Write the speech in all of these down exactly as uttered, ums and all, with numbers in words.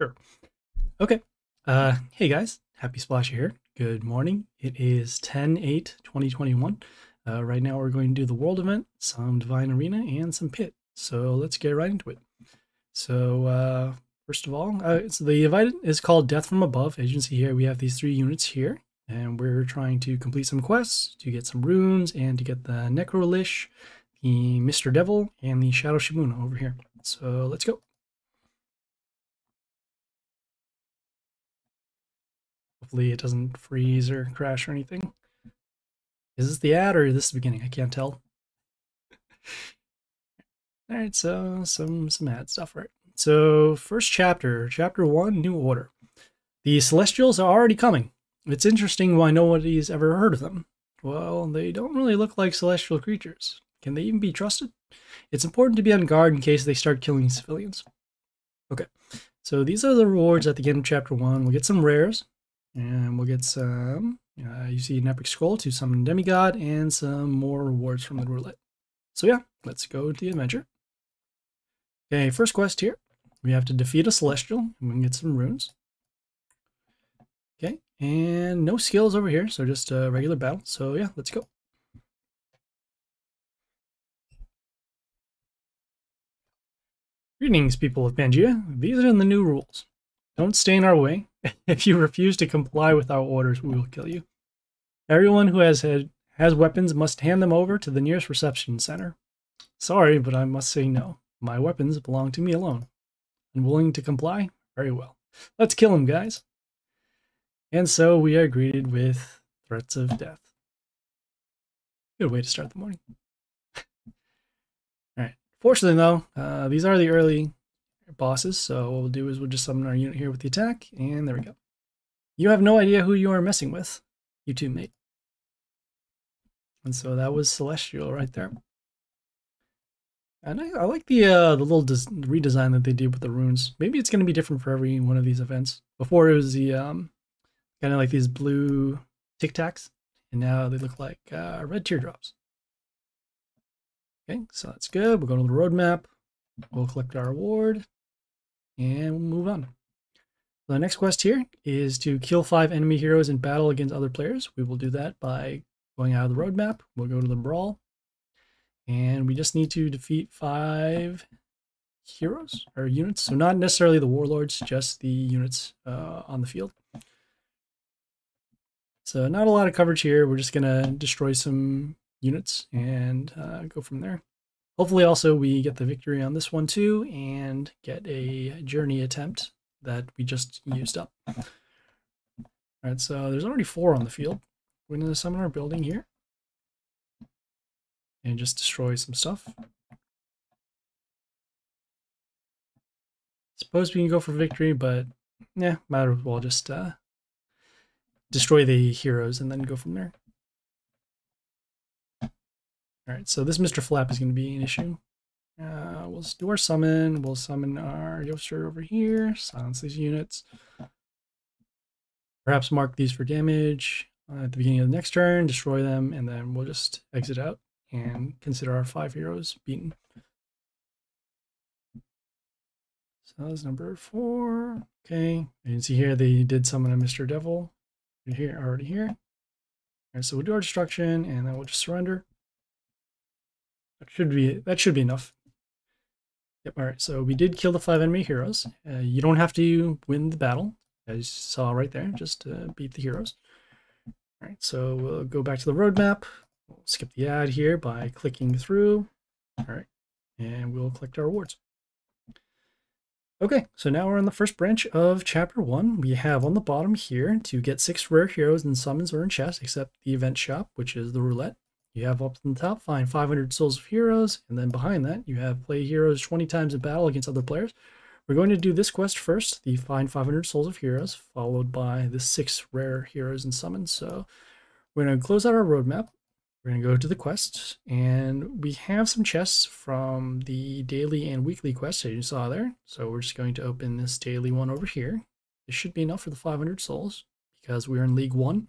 Sure. Okay. Uh, hey guys, Happy Splash here. Good morning. It is ten eight twenty twenty-one. Uh, right now we're going to do the World Event, some Divine Arena, and some Pit. So let's get right into it. So uh, first of all, uh, so the event is called Death from Above. As you can see here, we have these three units here, and we're trying to complete some quests to get some runes and to get the Necrolish, the Mister Devil, and the Shadow Shimuna over here. So let's go. Hopefully it doesn't freeze or crash or anything. Is this the ad or is this the beginning? I can't tell. All right, so some some ad stuff, right? So first chapter, chapter one, New Order. The Celestials are already coming. It's interesting why nobody's ever heard of them. Well, they don't really look like celestial creatures. Can they even be trusted? It's important to be on guard in case they start killing civilians. Okay, so these are the rewards at the end of chapter one. We'll get some rares. And we'll get some, uh, you see an epic scroll to summon demigod and some more rewards from the roulette. So yeah, let's go to the adventure. Okay, first quest here. We have to defeat a celestial and we can get some runes. Okay, and no skills over here, so just a regular battle. So yeah, let's go. Greetings, people of Pangea. These are the new rules. Don't stay in our way. If you refuse to comply with our orders, we will kill you. Everyone who has had, has weapons must hand them over to the nearest reception center. Sorry, but I must say no. My weapons belong to me alone. Unwilling to comply? Very well. Let's kill him, guys. And so we are greeted with threats of death. Good way to start the morning. All right. Fortunately, though, uh, these are the early bosses, so what we'll do is we'll just summon our unit here with the attack, and there we go. You have no idea who you are messing with, you too, mate. And so that was Celestial right there. And I, I like the uh, the little redesign that they did with the runes. Maybe it's going to be different for every one of these events. Before it was the um, kind of like these blue tic tacs, and now they look like uh, red teardrops. Okay, so that's good. We'll go to the roadmap. We'll collect our reward. And we'll move on. The next quest here is to kill five enemy heroes in battle against other players. We will do that by going out of the roadmap. We'll go to the brawl. And we just need to defeat five heroes or units. So not necessarily the warlords, just the units uh, on the field. So not a lot of coverage here. We're just going to destroy some units and uh, go from there. Hopefully also we get the victory on this one too and get a journey attempt that we just used up. All right, so there's already four on the field. We're going to summon our building here and just destroy some stuff. Suppose we can go for victory, but yeah, might as well just uh, destroy the heroes and then go from there. All right, so this Mister Flap is going to be an issue. Uh, we'll do our summon. We'll summon our Yoster over here. Silence these units. Perhaps mark these for damage uh, at the beginning of the next turn. Destroy them, and then we'll just exit out and consider our five heroes beaten. So that's number four. Okay, you can see here they did summon a Mister Devil. Right here, already here. All right, so we'll do our destruction, and then we'll just surrender. That should be that should be enough. Yep. All right. So we did kill the five enemy heroes. Uh, you don't have to win the battle, as you saw right there. Just uh, beat the heroes. All right. So we'll go back to the roadmap. We'll skip the ad here by clicking through. All right, and we'll collect our rewards. Okay. So now we're on the first branch of chapter one. We have on the bottom here to get six rare heroes and summons or in chests, except the event shop, which is the roulette. You have up on the top, find five hundred souls of heroes, and then behind that, you have play heroes twenty times in battle against other players. We're going to do this quest first, the find five hundred souls of heroes, followed by the six rare heroes and summons. So we're going to close out our roadmap. We're going to go to the quest, and we have some chests from the daily and weekly quests that you saw there. So we're just going to open this daily one over here. This should be enough for the five hundred souls because we're in League One,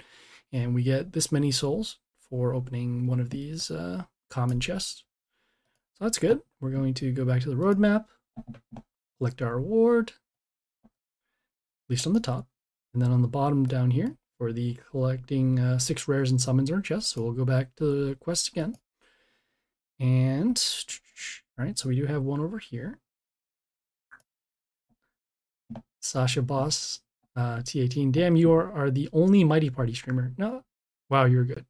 and we get this many souls for opening one of these uh, common chests. So that's good. We're going to go back to the roadmap, collect our reward, least on the top. And then on the bottom down here for the collecting uh, six rares and summons in our chest. So we'll go back to the quest again. And all right, so we do have one over here. Sasha Boss, uh, T eighteen. Damn, you are, are the only Mighty Party streamer. No, wow, you're good.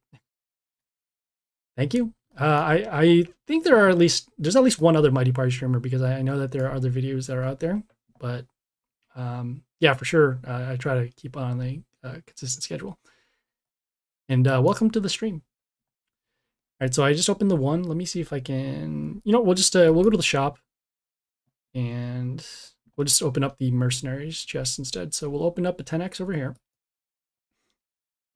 Thank you. Uh, I I think there are at least there's at least one other Mighty Party streamer, because I, I know that there are other videos that are out there. But um, yeah, for sure, uh, I try to keep on the uh, consistent schedule. And uh, welcome to the stream. All right, so I just opened the one. Let me see if I can. You know, we'll just uh, we'll go to the shop, and we'll just open up the mercenaries chest instead. So we'll open up a ten X over here.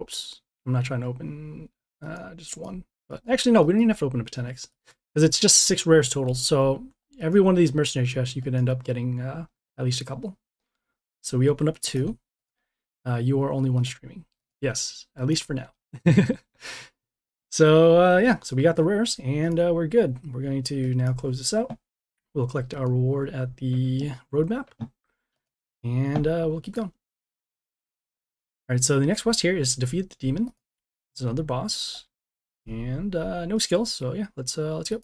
Oops, I'm not trying to open uh, just one, but actually no, we don't even have to open up a ten X because it's just six rares total. So every one of these mercenary chests, you could end up getting uh, at least a couple. So we open up two. Uh, you are only one streaming. Yes, at least for now. So uh, yeah, so we got the rares and uh, we're good. We're going to now close this out. We'll collect our reward at the roadmap, and uh, we'll keep going. All right, so the next quest here is to defeat the demon. It's another boss, and uh, no skills. So yeah, let's uh, let's go.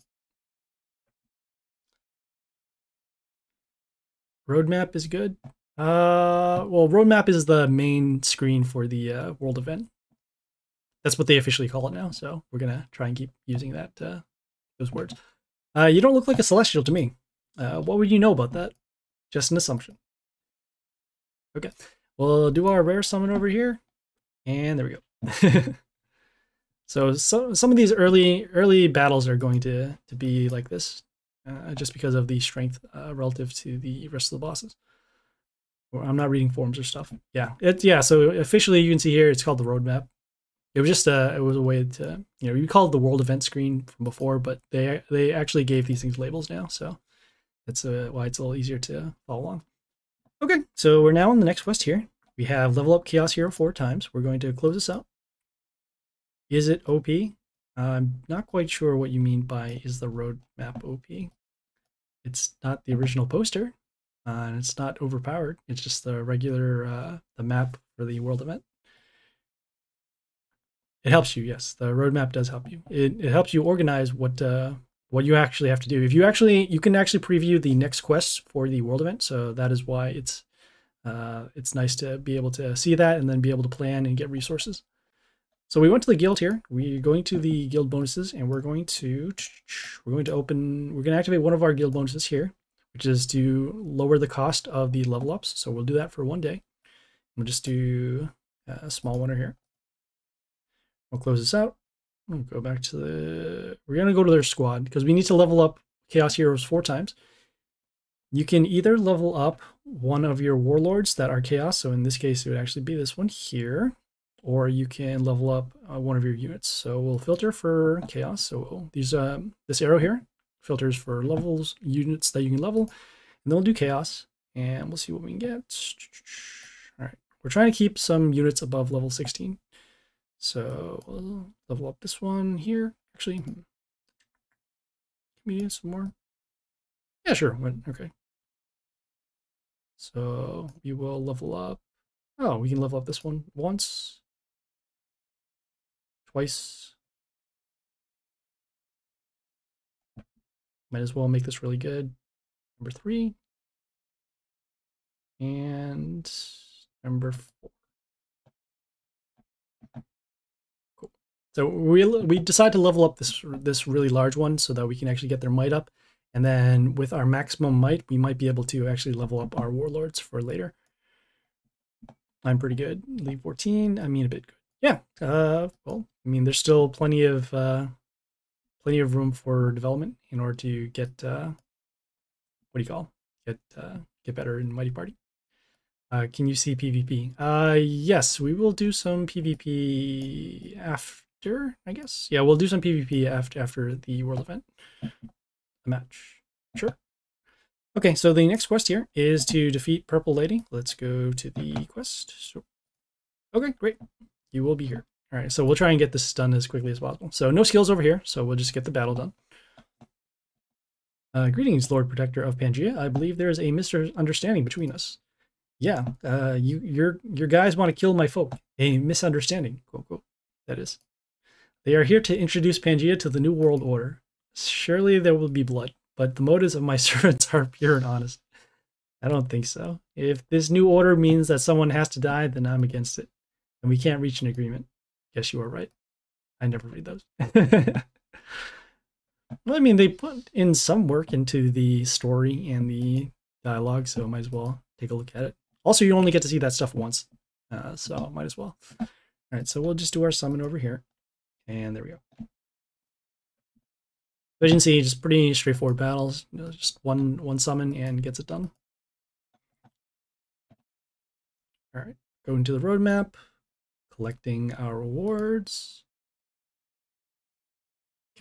Roadmap is good. Uh, well, roadmap is the main screen for the uh, world event. That's what they officially call it now. So we're gonna try and keep using that uh, those words. Uh, you don't look like a Celestial to me. Uh, what would you know about that? Just an assumption. Okay, we'll do our rare summon over here, and there we go. so, so some of these early early battles are going to to be like this, uh, just because of the strength uh, relative to the rest of the bosses. Or I'm not reading forms or stuff. Yeah, it yeah. So officially, you can see here it's called the roadmap. It was just a, it was a way to, you know, you called it the world event screen from before, but they they actually gave these things labels now, so that's uh, why it's a little easier to follow along. Okay, so we're now on the next quest here. We have level up Chaos Hero four times. We're going to close this out. Is it O P? Uh, I'm not quite sure what you mean by is the roadmap O P. It's not the original poster, uh, and it's not overpowered. It's just the regular uh, the map for the world event. It helps you, yes. The roadmap does help you. It, it helps you organize what uh, what you actually have to do. If you actually, you can actually preview the next quest for the world event. So that is why it's uh, it's nice to be able to see that and then be able to plan and get resources. So we went to the guild here. We're going to the guild bonuses, and we're going to we're going to open. We're going to activate one of our guild bonuses here, which is to lower the cost of the level ups. So we'll do that for one day. We'll just do a small one here. We'll close this out. We'll go back to the... We're going to go to their squad because we need to level up Chaos Heroes four times. You can either level up one of your Warlords that are Chaos. So in this case, it would actually be this one here. Or you can level up uh, one of your units. So we'll filter for Chaos. So these um, this arrow here filters for levels, units that you can level. And then we'll do Chaos. And we'll see what we can get. All right. We're trying to keep some units above level sixteen. So we'll level up this one here. Actually, can we do some more? Yeah, sure. Okay. So we will level up. Oh, we can level up this one once, twice. Might as well make this really good. Number three and number four. So we we decide to level up this this really large one so that we can actually get their might up, and then with our maximum might, we might be able to actually level up our warlords for later. I'm pretty good. Leave fourteen. I mean, a bit good. Yeah. Uh. Well, I mean, there's still plenty of uh, plenty of room for development in order to get uh, what do you call get uh, get better in Mighty Party. Uh, can you see PvP? Uh, yes, we will do some PvP after. I guess. Yeah, we'll do some PvP after after the world event. A match. Sure. Okay, so the next quest here is to defeat Purple Lady. Let's go to the quest. So, okay, great. You will be here. All right, so we'll try and get this done as quickly as possible. So no skills over here, so we'll just get the battle done. Uh, greetings, Lord Protector of Pangea. I believe there is a misunderstanding between us. yeah, uh, you your your guys want to kill my folk. A misunderstanding, quote, quote, that is. They are here to introduce Pangea to the New World Order. Surely there will be blood, but the motives of my servants are pure and honest. I don't think so. If this new order means that someone has to die, then I'm against it. And we can't reach an agreement. Guess you are right. I never read those. Well, I mean, they put in some work into the story and the dialogue, so might as well take a look at it. Also, you only get to see that stuff once, uh, so might as well. All right, so we'll just do our summon over here. And there we go. As you can see, just pretty straightforward battles. You know, just one, one summon and gets it done. All right, go into the roadmap, collecting our rewards.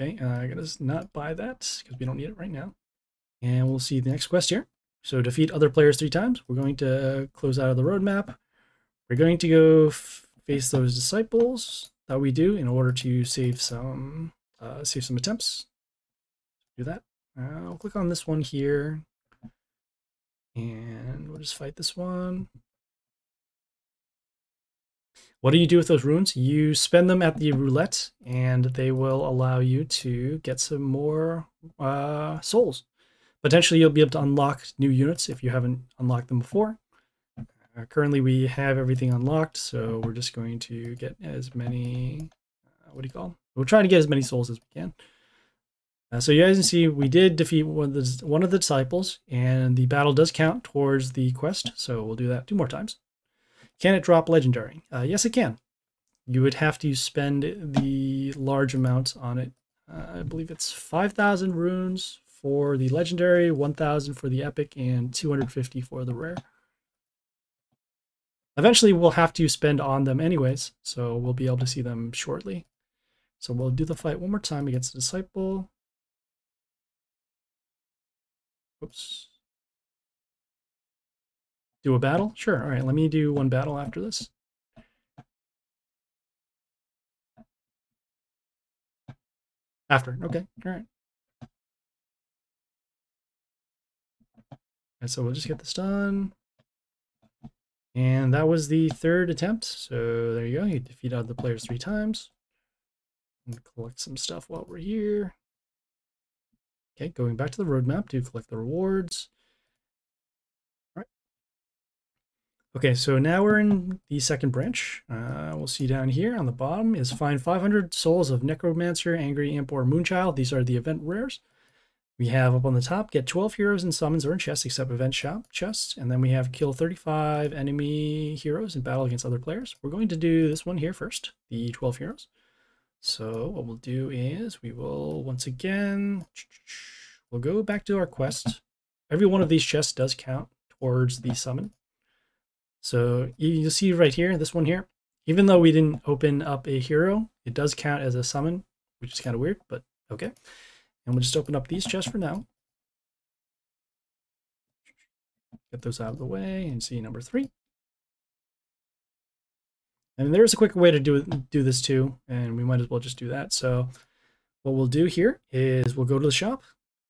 Okay, uh, I gotta not buy that because we don't need it right now. And we'll see the next quest here. So defeat other players three times. We're going to close out of the roadmap. We're going to go face those disciples that we do in order to save some, uh, save some attempts. Do that. Uh, I'll click on this one here, and we'll just fight this one. What do you do with those runes? You spend them at the roulette, and they will allow you to get some more uh, souls. Potentially, you'll be able to unlock new units if you haven't unlocked them before. Uh, currently, we have everything unlocked, so we're just going to get as many... Uh, what do you call them? We'll try to get as many souls as we can. Uh, so you guys can see we did defeat one of, the, one of the disciples, and the battle does count towards the quest, so we'll do that two more times. Can it drop legendary? Uh, yes, it can. You would have to spend the large amounts on it. Uh, I believe it's five thousand runes for the legendary, one thousand for the epic, and two hundred fifty for the rare. Eventually, we'll have to spend on them anyways, so we'll be able to see them shortly. So we'll do the fight one more time against the disciple. Oops. Do a battle? Sure. All right, let me do one battle after this. After. Okay. All right. And so we'll just get this done. And that was the third attempt. So there you go. You defeat out the players three times. And collect some stuff while we're here. Okay, going back to the roadmap to collect the rewards. Okay, so now we're in the second branch. Uh, we'll see down here on the bottom is find five hundred souls of Necromancer, Angry Imp, or Moon Child. These are the event rares. We have up on the top, get twelve heroes and summons or in chests except event shop chests. And then we have kill thirty-five enemy heroes in battle against other players. We're going to do this one here first, the twelve heroes. So what we'll do is we will once again, we'll go back to our quest. Every one of these chests does count towards the summon. So you'll see right here, this one here, even though we didn't open up a hero, it does count as a summon, which is kind of weird, but okay. And we'll just open up these chests for now. Get those out of the way and see number three. And there's a quicker way to do, do this too, and we might as well just do that. So what we'll do here is we'll go to the shop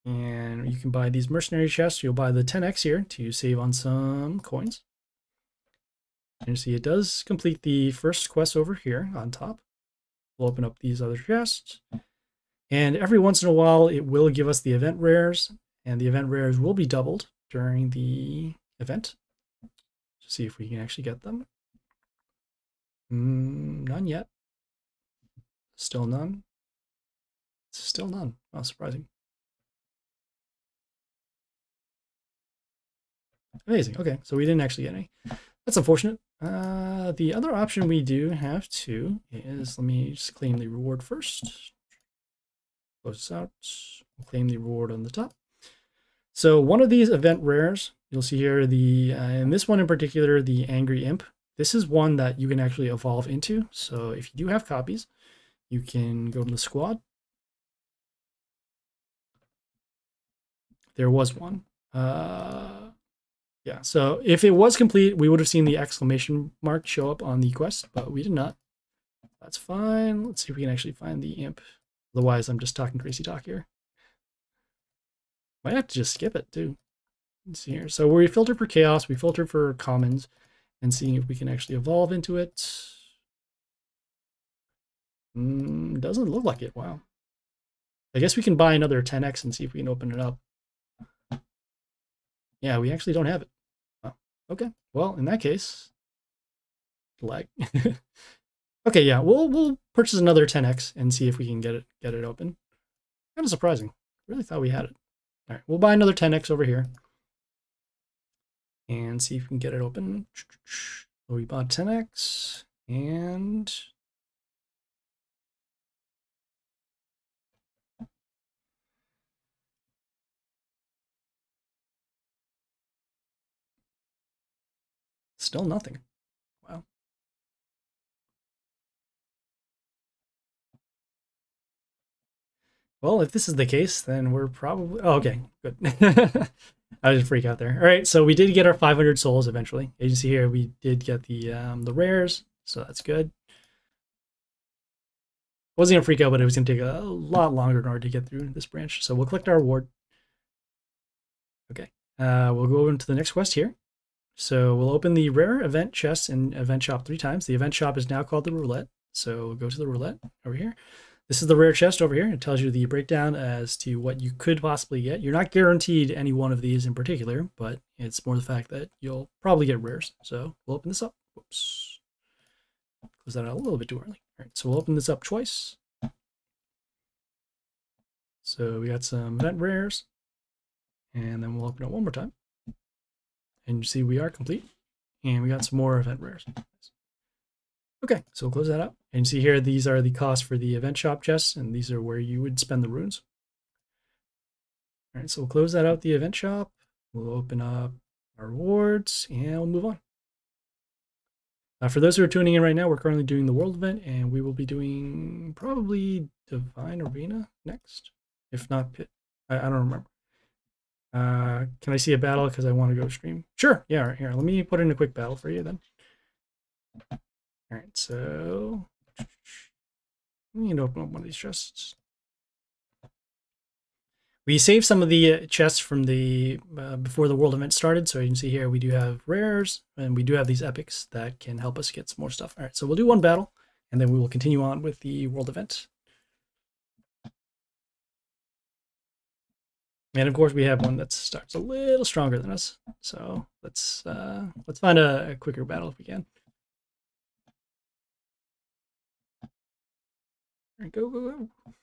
and you can buy these mercenary chests. You'll buy the ten X here to save on some coins. And you see it does complete the first quest over here on top. We'll open up these other chests. And every once in a while, it will give us the event rares. And the event rares will be doubled during the event. Let's see if we can actually get them. Mm, none yet. Still none. Still none. Not surprising. Amazing. Okay, so we didn't actually get any. That's unfortunate. Uh, the other option we do have to is, let me just claim the reward first. Close this out. Claim the reward on the top. So one of these event rares, you'll see here, the uh, and this one in particular, the Angry Imp. This is one that you can actually evolve into. So if you do have copies, you can go to the squad. There was one. Uh, Yeah, so if it was complete, we would have seen the exclamation mark show up on the quest, but we did not. That's fine. Let's see if we can actually find the imp. Otherwise, I'm just talking crazy talk here. Might have to just skip it, too. Let's see here. So we filtered for chaos, we filtered for commons, and seeing if we can actually evolve into it. Mm, doesn't look like it. Wow. I guess we can buy another ten X and see if we can open it up. Yeah, we actually don't have it. Oh, okay. Well, in that case, lag. Okay, yeah, we'll we'll purchase another ten X and see if we can get it get it open. Kind of surprising. Really thought we had it. All right, we'll buy another ten X over here and see if we can get it open. So we bought ten X and. Still nothing. Wow. Well, if this is the case, then we're probably... Oh, okay, good. I didn't freak out there. All right, so we did get our five hundred souls eventually. As you see here, we did get the um, the rares, so that's good. Wasn't going to freak out, but it was going to take a lot longer in order to get through this branch. So we'll collect our ward. Okay, uh, we'll go into the next quest here. So we'll open the rare event chest in event shop three times. The event shop is now called the roulette. So we'll go to the roulette over here. This is the rare chest over here. It tells you the breakdown as to what you could possibly get. You're not guaranteed any one of these in particular, but it's more the fact that you'll probably get rares. So we'll open this up. Whoops. Close that out a little bit too early. All right, so we'll open this up twice. So we got some event rares. And then we'll open it one more time. And you see we are complete. And we got some more event rares. Okay, so we'll close that up. And you see here, these are the costs for the event shop chests, and these are where you would spend the runes. All right, so we'll close that out, the event shop. We'll open up our rewards, and we'll move on. Now, for those who are tuning in right now, we're currently doing the World Event, and we will be doing probably Divine Arena next, if not Pit. I, I don't remember. Uh, can I see a battle because I want to go stream? Sure, yeah, right here. Let me put in a quick battle for you then. All right, so we need to open up one of these chests. We saved some of the chests from the uh, before the world event started, so you can see here we do have rares and we do have these epics that can help us get some more stuff. All right, so we'll do one battle and then we will continue on with the world event. And of course, we have one that starts a little stronger than us. So let's uh, let's find a, a quicker battle if we can. Go go go! All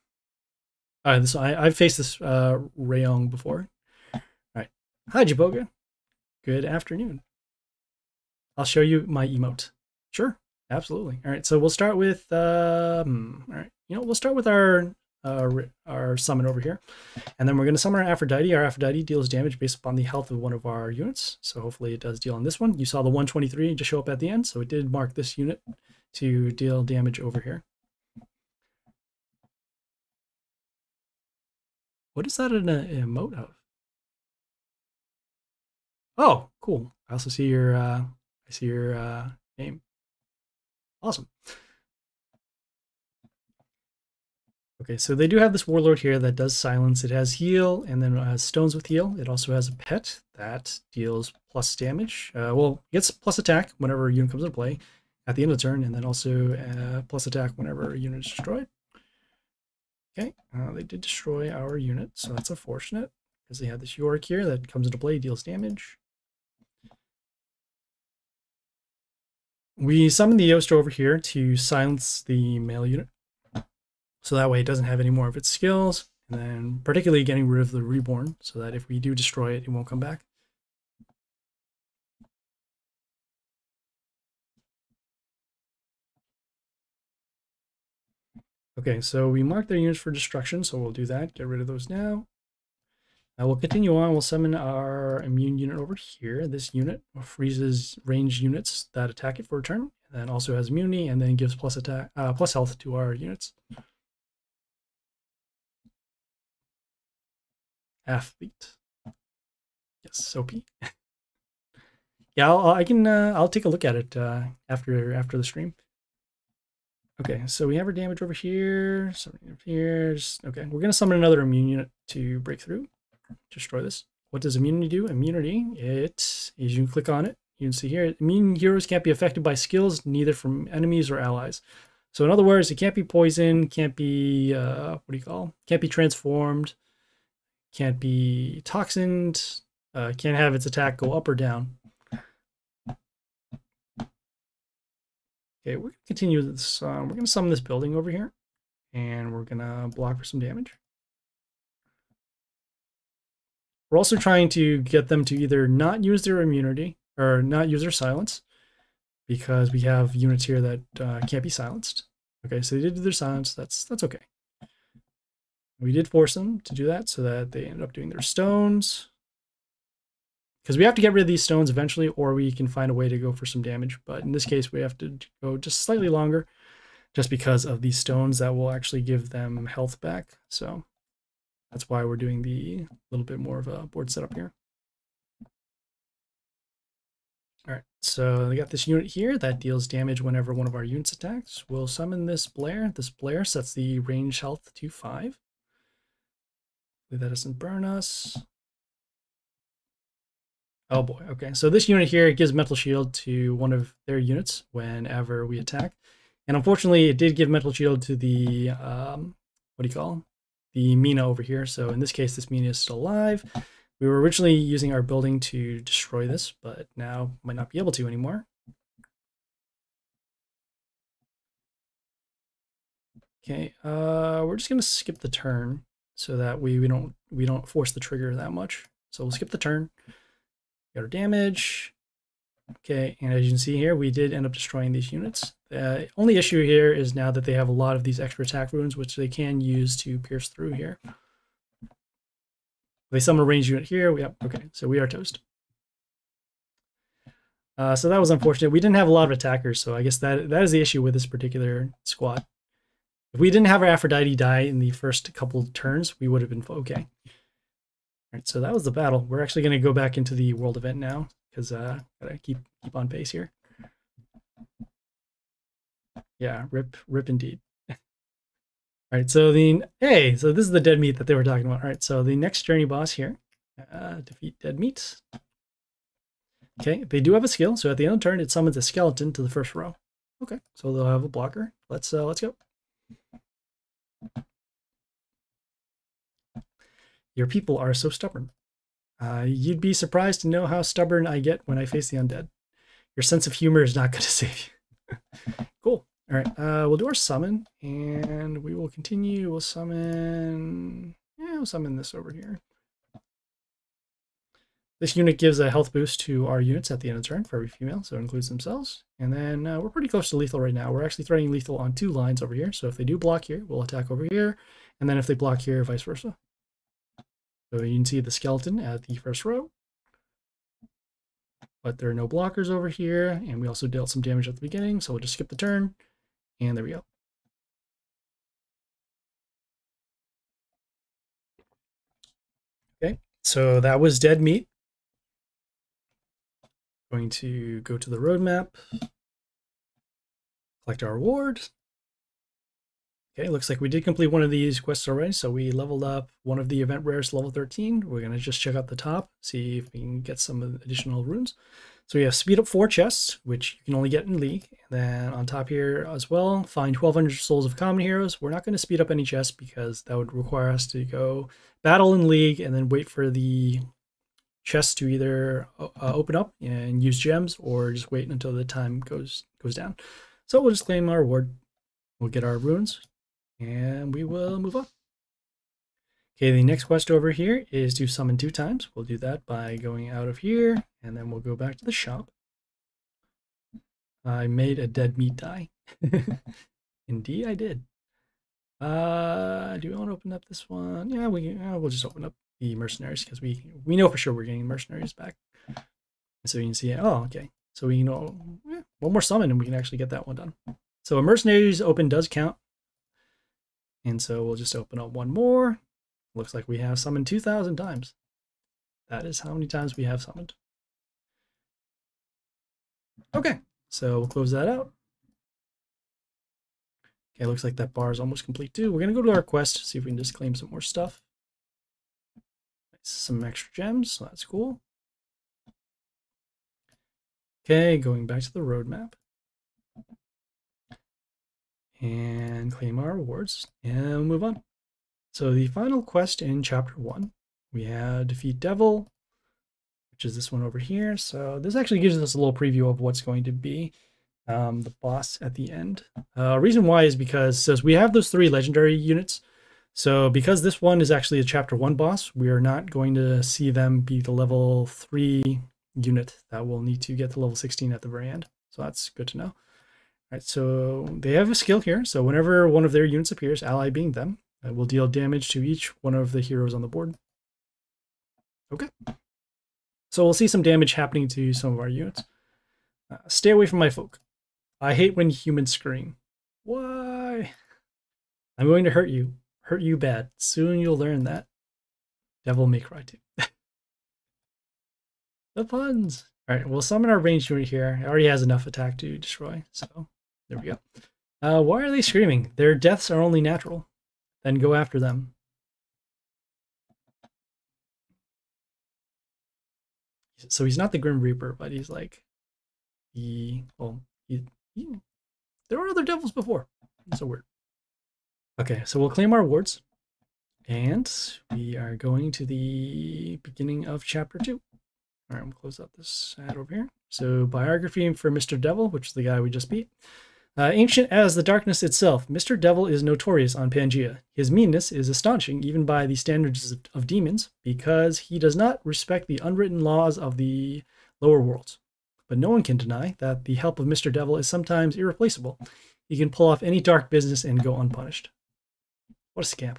right, this I I've faced this uh, Rayong before. All right, hi Jiboga. Good afternoon. I'll show you my emote. Sure, absolutely. All right, so we'll start with um. All right, you know we'll start with our. Uh, our summon over here, and then we're going to summon our Aphrodite. Our Aphrodite deals damage based upon the health of one of our units, so hopefully it does deal on this one. You saw the one twenty-three just show up at the end, so it did mark this unit to deal damage over here. What is that in a, an emote of? Oh, cool. I also see your uh, I see your uh, name. Awesome. Okay, so they do have this Warlord here that does silence. It has heal, and then it has stones with heal. It also has a pet that deals plus damage. Uh, well, it gets plus attack whenever a unit comes into play at the end of the turn, and then also uh, plus attack whenever a unit is destroyed. Okay, uh, they did destroy our unit, so that's unfortunate, because they have this Yorick here that comes into play, deals damage. We summon the Yoster over here to silence the melee unit. So that way it doesn't have any more of its skills, and then particularly getting rid of the Reborn so that if we do destroy it, it won't come back. Okay, so we mark their units for destruction, so we'll do that. Get rid of those now. Now we'll continue on. We'll summon our immune unit over here. This unit freezes ranged units that attack it for a turn, and then also has immunity, and then gives plus attack, uh, plus health to our units. Athlete, yes, O P. Yeah, I'll, I can. Uh, I'll take a look at it uh, after after the stream. Okay, so we have our damage over here. Something appears. Okay, we're gonna summon another immune unit to break through, destroy this. What does immunity do? Immunity, it is, you click on it, you can see here, immune heroes can't be affected by skills, neither from enemies or allies. So in other words, it can't be poisoned, can't be, uh, what do you call, can't be transformed, can't be toxined, uh, can't have its attack go up or down. Okay, we're going to continue this. Uh, we're going to summon this building over here, and we're going to block for some damage. We're also trying to get them to either not use their immunity or not use their silence, because we have units here that uh, can't be silenced. Okay, so they did do their silence. That's that's okay. We did force them to do that so that they ended up doing their stones, because we have to get rid of these stones eventually, or we can find a way to go for some damage. But in this case, we have to go just slightly longer just because of these stones that will actually give them health back. So that's why we're doing the little bit more of a board setup here. All right, so we got this unit here that deals damage whenever one of our units attacks. We'll summon this Blare. This Blare sets the range health to five. Hopefully that doesn't burn us. Oh boy, okay. So this unit here, it gives Mental Shield to one of their units whenever we attack. And unfortunately, it did give Mental Shield to the, um, what do you call them? The Mina over here. So in this case, this Mina is still alive. We were originally using our building to destroy this, but now might not be able to anymore. Okay, uh, we're just gonna skip the turn so that we, we don't we don't force the trigger that much. So we'll skip the turn. Got our damage. Okay, and as you can see here, we did end up destroying these units. The only issue here is now that they have a lot of these extra attack runes, which they can use to pierce through here. They summon a ranged unit here. We have, okay, so we are toast. Uh, so that was unfortunate. We didn't have a lot of attackers, so I guess that that is the issue with this particular squad. If we didn't have our Aphrodite die in the first couple of turns, we would have been okay. Alright, so that was the battle. We're actually going to go back into the world event now, because uh, gotta keep keep on pace here. Yeah, rip, rip indeed. Alright, so the hey, so this is the Deadmeat that they were talking about. Alright, so the next journey boss here, uh, defeat Deadmeat. Okay, they do have a skill, so at the end of the turn, it summons a skeleton to the first row. Okay, so they'll have a blocker. Let's uh, let's go. Your people are so stubborn. Uh, you'd be surprised to know how stubborn I get when I face the undead. Your sense of humor is not going to save you. Cool. All right, uh, we'll do our summon, and we will continue. We'll summon, yeah, we'll summon this over here. This unit gives a health boost to our units at the end of the turn for every female, so it includes themselves. And then uh, we're pretty close to lethal right now. We're actually threatening lethal on two lines over here. So if they do block here, we'll attack over here. And then if they block here, vice versa. So you can see the skeleton at the first row. But there are no blockers over here. And we also dealt some damage at the beginning, so we'll just skip the turn. And there we go. Okay, so that was Deadmeat. Going to go to the roadmap, collect our reward. Okay, looks like we did complete one of these quests already, so we leveled up one of the event rares to level thirteen. We're going to just check out the top, see if we can get some additional runes. So we have speed up four chests, which you can only get in League. And then on top here as well, find twelve hundred souls of common heroes. We're not going to speed up any chests because that would require us to go battle in League and then wait for the chests to either uh, open up and use gems, or just wait until the time goes goes down. So we'll just claim our reward. We'll get our runes, and we will move on. Okay, the next quest over here is to summon two times. We'll do that by going out of here, and then we'll go back to the shop. I made a Deadmeat die. Indeed, I did. Uh, do we want to open up this one? Yeah, we can, uh, we'll just open up the mercenaries, because we we know for sure we're getting mercenaries back. So you can see, oh, okay. So we know yeah, one more summon, and we can actually get that one done. So a mercenaries open does count. And so we'll just open up one more. Looks like we have summoned two thousand times. That is how many times we have summoned. Okay, so we'll close that out. Okay, looks like that bar is almost complete too. We're gonna go to our quest, see if we can just claim some more stuff. some extra gems, so that's cool. Okay, going back to the roadmap. And claim our rewards, and we'll move on. So the final quest in chapter one, we had Defeat Devil, which is this one over here. So this actually gives us a little preview of what's going to be um, the boss at the end. Uh, reason why is because since we have those three legendary units, so because this one is actually a chapter one boss, we are not going to see them be the level three unit that will need to get to level sixteen at the very end. So that's good to know. All right, so they have a skill here. So whenever one of their units appears, ally being them, it will deal damage to each one of the heroes on the board. Okay. So we'll see some damage happening to some of our units. Uh, stay away from my folk. I hate when humans scream. Why? I'm going to hurt you. Hurt you bad. Soon you'll learn that. Devil may cry too. The puns. All right, we'll summon our ranged unit here. It already has enough attack to destroy, so... There we go. Uh, why are they screaming? Their deaths are only natural. Then go after them. So he's not the Grim Reaper, but he's like the well. He, he, there were other devils before. It's so weird. Okay, so we'll claim our wards, and we are going to the beginning of chapter two. All right, we'll close out this ad over here. So biography for Mister Devil, which is the guy we just beat. Uh, ancient as the darkness itself, Mister Devil is notorious on Pangea. His meanness is astonishing even by the standards of, of demons, because he does not respect the unwritten laws of the lower worlds. But no one can deny that the help of Mister Devil is sometimes irreplaceable. He can pull off any dark business and go unpunished. What a scamp.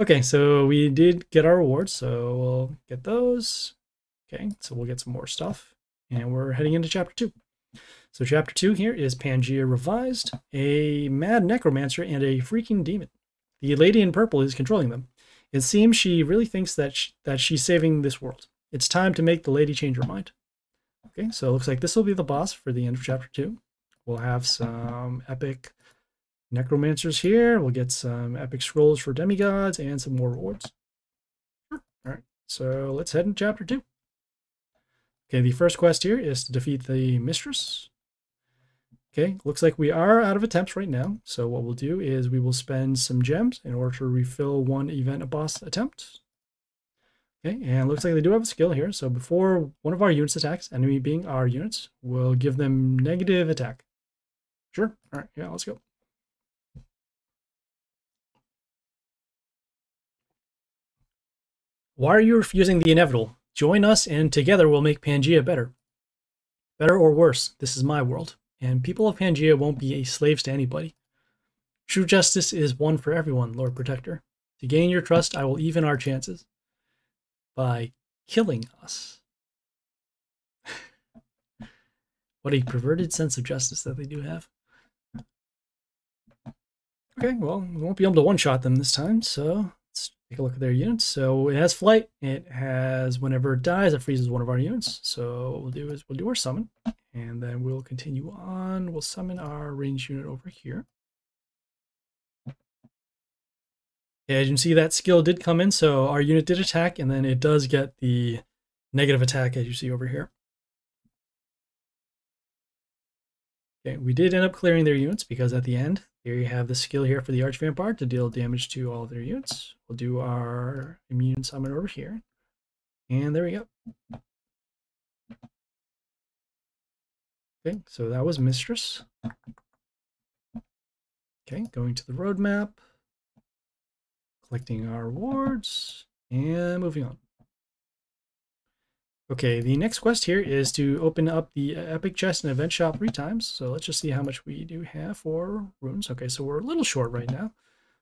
Okay, so we did get our rewards, so we'll get those. Okay, so we'll get some more stuff, and we're heading into chapter two. So chapter two here is Pangea Revised, a mad necromancer and a freaking demon. The lady in purple is controlling them. It seems she really thinks that, she, that she's saving this world. It's time to make the lady change her mind. Okay, so it looks like this will be the boss for the end of chapter two. We'll have some epic necromancers here. We'll get some epic scrolls for demigods and some more rewards. Sure. All right, so let's head into chapter two. Okay, the first quest here is to defeat the Mistress. Okay, looks like we are out of attempts right now. So what we'll do is we will spend some gems in order to refill one event a boss attempt. Okay, and looks like they do have a skill here. So before one of our units attacks, enemy being our units, we'll give them negative attack. Sure, all right, yeah, let's go. Why are you refusing the inevitable? Join us and together we'll make Pangea better. Better or worse, this is my world. And people of Pangea won't be slaves to anybody. True justice is one for everyone, Lord Protector. To gain your trust, I will even our chances by killing us. What a perverted sense of justice that they do have. Okay, well, we won't be able to one-shot them this time, so let's take a look at their units. So it has flight. It has whenever it dies, it freezes one of our units. So what we'll do is we'll do our summon. And then we'll continue on. We'll summon our ranged unit over here. Yeah, as you can see, that skill did come in. So our unit did attack, and then it does get the negative attack, as you see over here. Okay, we did end up clearing their units because at the end, here you have the skill here for the Archvampire to deal damage to all their units. We'll do our immune summon over here. And there we go. Okay, so that was Mistress. Okay, going to the roadmap, collecting our rewards, and moving on. Okay, the next quest here is to open up the epic chest and event shop three times. So let's just see how much we do have for runes. Okay, so we're a little short right now.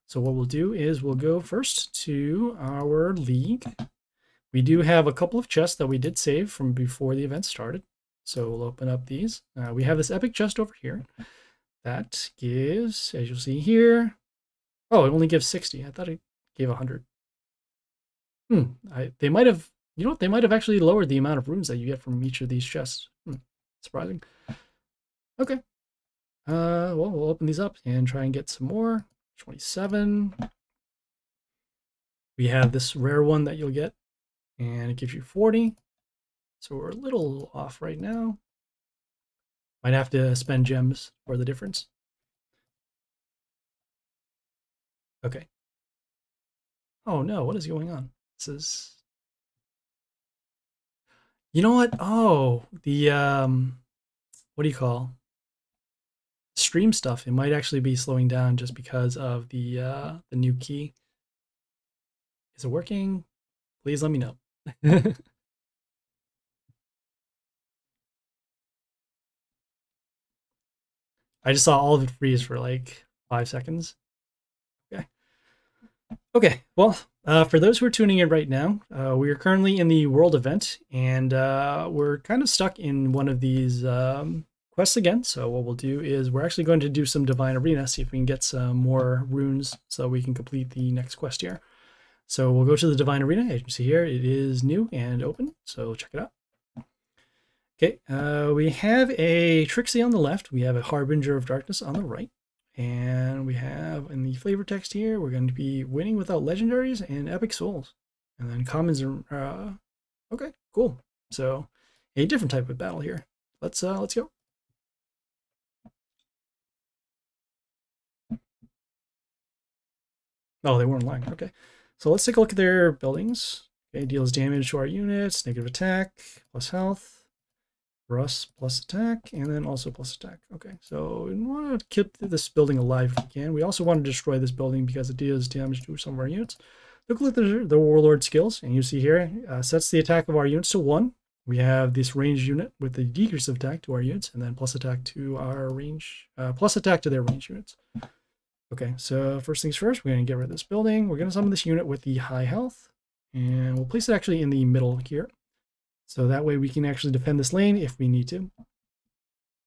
So what we'll do is we'll go first to our league. We do have a couple of chests that we did save from before the event started. So we'll open up these. Uh, we have this epic chest over here. That gives, as you'll see here, oh, it only gives sixty. I thought it gave one hundred. Hmm. I, they might have, you know what? They might have actually lowered the amount of runes that you get from each of these chests. Hmm. Surprising. Okay. Uh, well, we'll open these up and try and get some more. twenty-seven. We have this rare one that you'll get, and it gives you forty. So we're a little off right now. Might have to spend gems for the difference. Okay. Oh no, what is going on? This is... You know what? Oh, the, um, what do you call? Stream stuff. It might actually be slowing down just because of the, uh, the new key. Is it working? Please let me know. I just saw all of it freeze for like five seconds. Okay. Okay. Well, Uh, for those who are tuning in right now, uh, we are currently in the World Event, and uh, we're kind of stuck in one of these um, quests again. So what we'll do is we're actually going to do some Divine Arena, see if we can get some more runes so we can complete the next quest here. So we'll go to the Divine Arena. As you can see here, it is new and open, so check it out. Okay, uh, we have a Trixie on the left. We have a Harbinger of Darkness on the right. And we have in the flavor text here, we're going to be winning without legendaries and epic souls. And then commons are, uh, okay, cool. So a different type of battle here. Let's, uh, let's go. Oh, they weren't lying. Okay. So let's take a look at their buildings. Okay. Deals damage to our units, negative attack, plus health. Russ plus attack, and then also plus attack. Okay, so we want to keep this building alive if we can. We also want to destroy this building because it deals damage to some of our units. Look at the, the Warlord skills, and you see here, uh, sets the attack of our units to one. We have this range unit with the decrease of attack to our units, and then plus attack to our range, uh, plus attack to their range units. Okay, so first things first, we're going to get rid of this building. We're going to summon this unit with the high health, and we'll place it actually in the middle here. So that way we can actually defend this lane if we need to.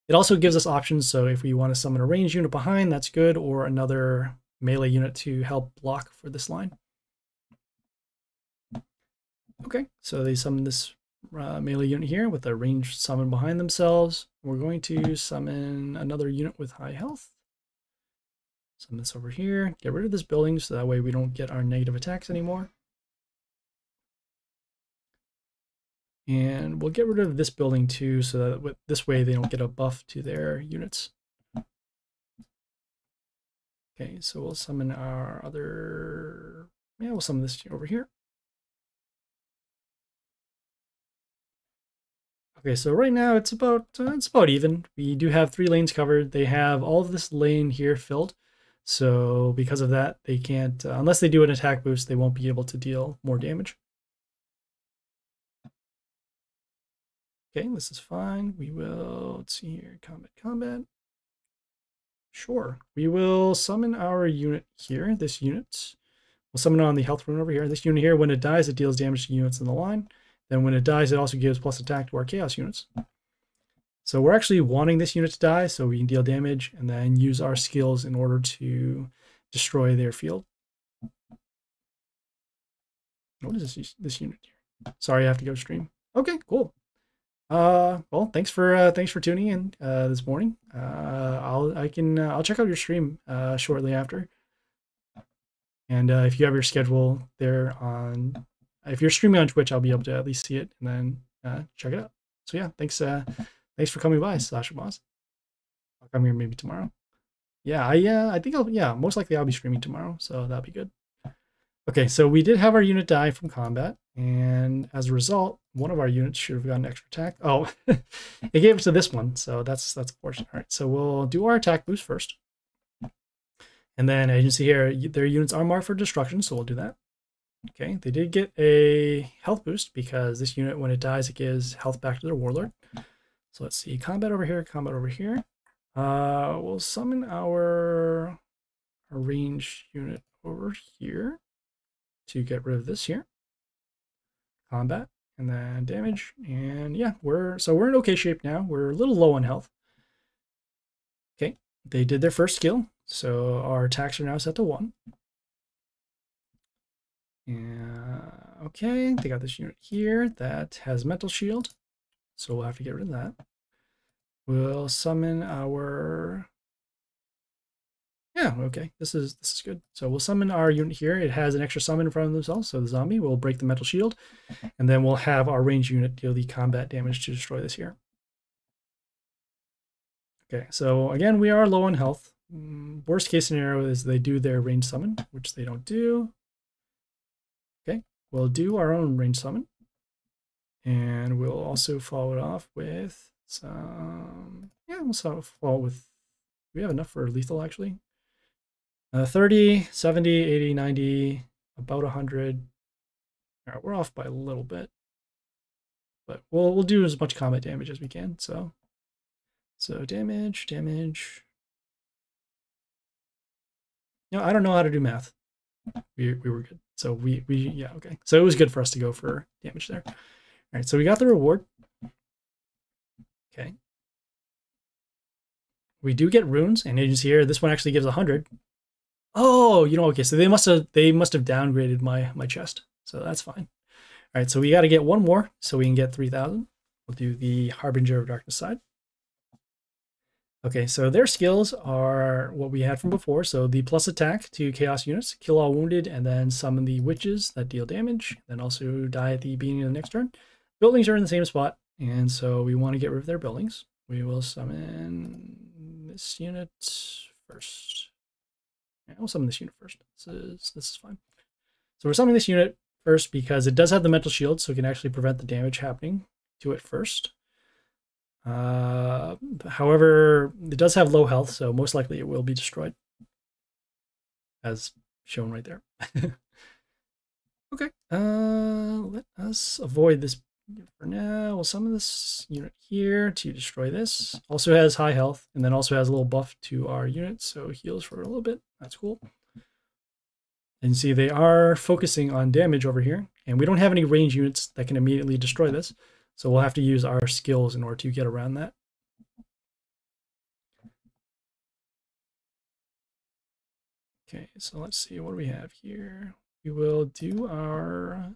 It also gives us options, so if we want to summon a ranged unit behind, that's good, or another melee unit to help block for this line. Okay, so they summon this uh, melee unit here with a ranged summon behind themselves. We're going to summon another unit with high health. Summon this over here, get rid of this building so that way we don't get our negative attacks anymore. And we'll get rid of this building too, so that with this way they don't get a buff to their units. Okay, so we'll summon our other, yeah, we'll summon this over here. Okay, so right now it's about, uh, it's about even. We do have three lanes covered. They have all of this lane here filled. So because of that, they can't, uh, unless they do an attack boost, they won't be able to deal more damage. Okay, this is fine. We will, let's see here, combat, combat. Sure. We will summon our unit here, this unit. We'll summon on the health rune over here. This unit here, when it dies, it deals damage to units in the line. Then when it dies, it also gives plus attack to our chaos units. So we're actually wanting this unit to die so we can deal damage and then use our skills in order to destroy their field. What is this, this unit here? Sorry, I have to go stream. Okay, cool. Uh, well, thanks for, uh, thanks for tuning in, uh, this morning. Uh, I'll, I can, uh, I'll check out your stream, uh, shortly after. And, uh, if you have your schedule there on, if you're streaming on Twitch, I'll be able to at least see it and then, uh, check it out. So yeah, thanks, uh, thanks for coming by, Sasha Boss. I'll come here maybe tomorrow. Yeah, I, uh, I think I'll, yeah, most likely I'll be streaming tomorrow, so that'll be good. Okay, so we did have our unit die from combat, and as a result, one of our units should have gotten an extra attack. Oh, it gave it to this one, so that's that's unfortunate. All right, so we'll do our attack boost first. And then, as you can see here, their units are marked for destruction, so we'll do that. Okay, they did get a health boost because this unit, when it dies, it gives health back to their warlord. So let's see, combat over here, combat over here. Uh, we'll summon our ranged unit over here to get rid of this here, combat, and then damage, and yeah, we're, so we're in okay shape now. We're a little low on health. Okay, they did their first skill, so our attacks are now set to one. And okay, they got this unit here that has mental shield, so we'll have to get rid of that. We'll summon our, Yeah, okay. This is this is good. So we'll summon our unit here. It has an extra summon in front of themselves. So the zombie will break the metal shield, and then we'll have our range unit deal the combat damage to destroy this here. Okay, so again, we are low on health. Worst case scenario is they do their range summon, which they don't do. Okay, we'll do our own range summon. And we'll also follow it off with some... Yeah, we'll follow it with... Do we have enough for lethal, actually? Uh, thirty, seventy, eighty, ninety, about one hundred. All right, we're off by a little bit. But we'll, we'll do as much combat damage as we can, so... So damage, damage. No, I don't know how to do math. We, we were good. So we, we, yeah, okay. So it was good for us to go for damage there. All right, so we got the reward. Okay. We do get runes and agents here. This one actually gives one hundred. Oh, you know, okay. So they must have, they must have downgraded my, my chest. So that's fine. All right, so we got to get one more so we can get three thousand. We'll do the Harbinger of Darkness side. Okay, so their skills are what we had from before. So the plus attack to chaos units, kill all wounded, and then summon the witches that deal damage, then also die at the beginning of the next turn. Buildings are in the same spot, and so we want to get rid of their buildings. We will summon this unit first. Yeah, we'll summon this unit first. This is, this is fine. So we're summoning this unit first because it does have the mental shield, so it can actually prevent the damage happening to it first. Uh, however, it does have low health, so most likely it will be destroyed, as shown right there. Okay, uh, let us avoid this for now. We'll summon this unit here to destroy this. Also has high health, and then also has a little buff to our unit, so heals for a little bit. That's cool. And see, they are focusing on damage over here, and we don't have any range units that can immediately destroy this. So we'll have to use our skills in order to get around that. Okay, so let's see, what do we have here? We will do our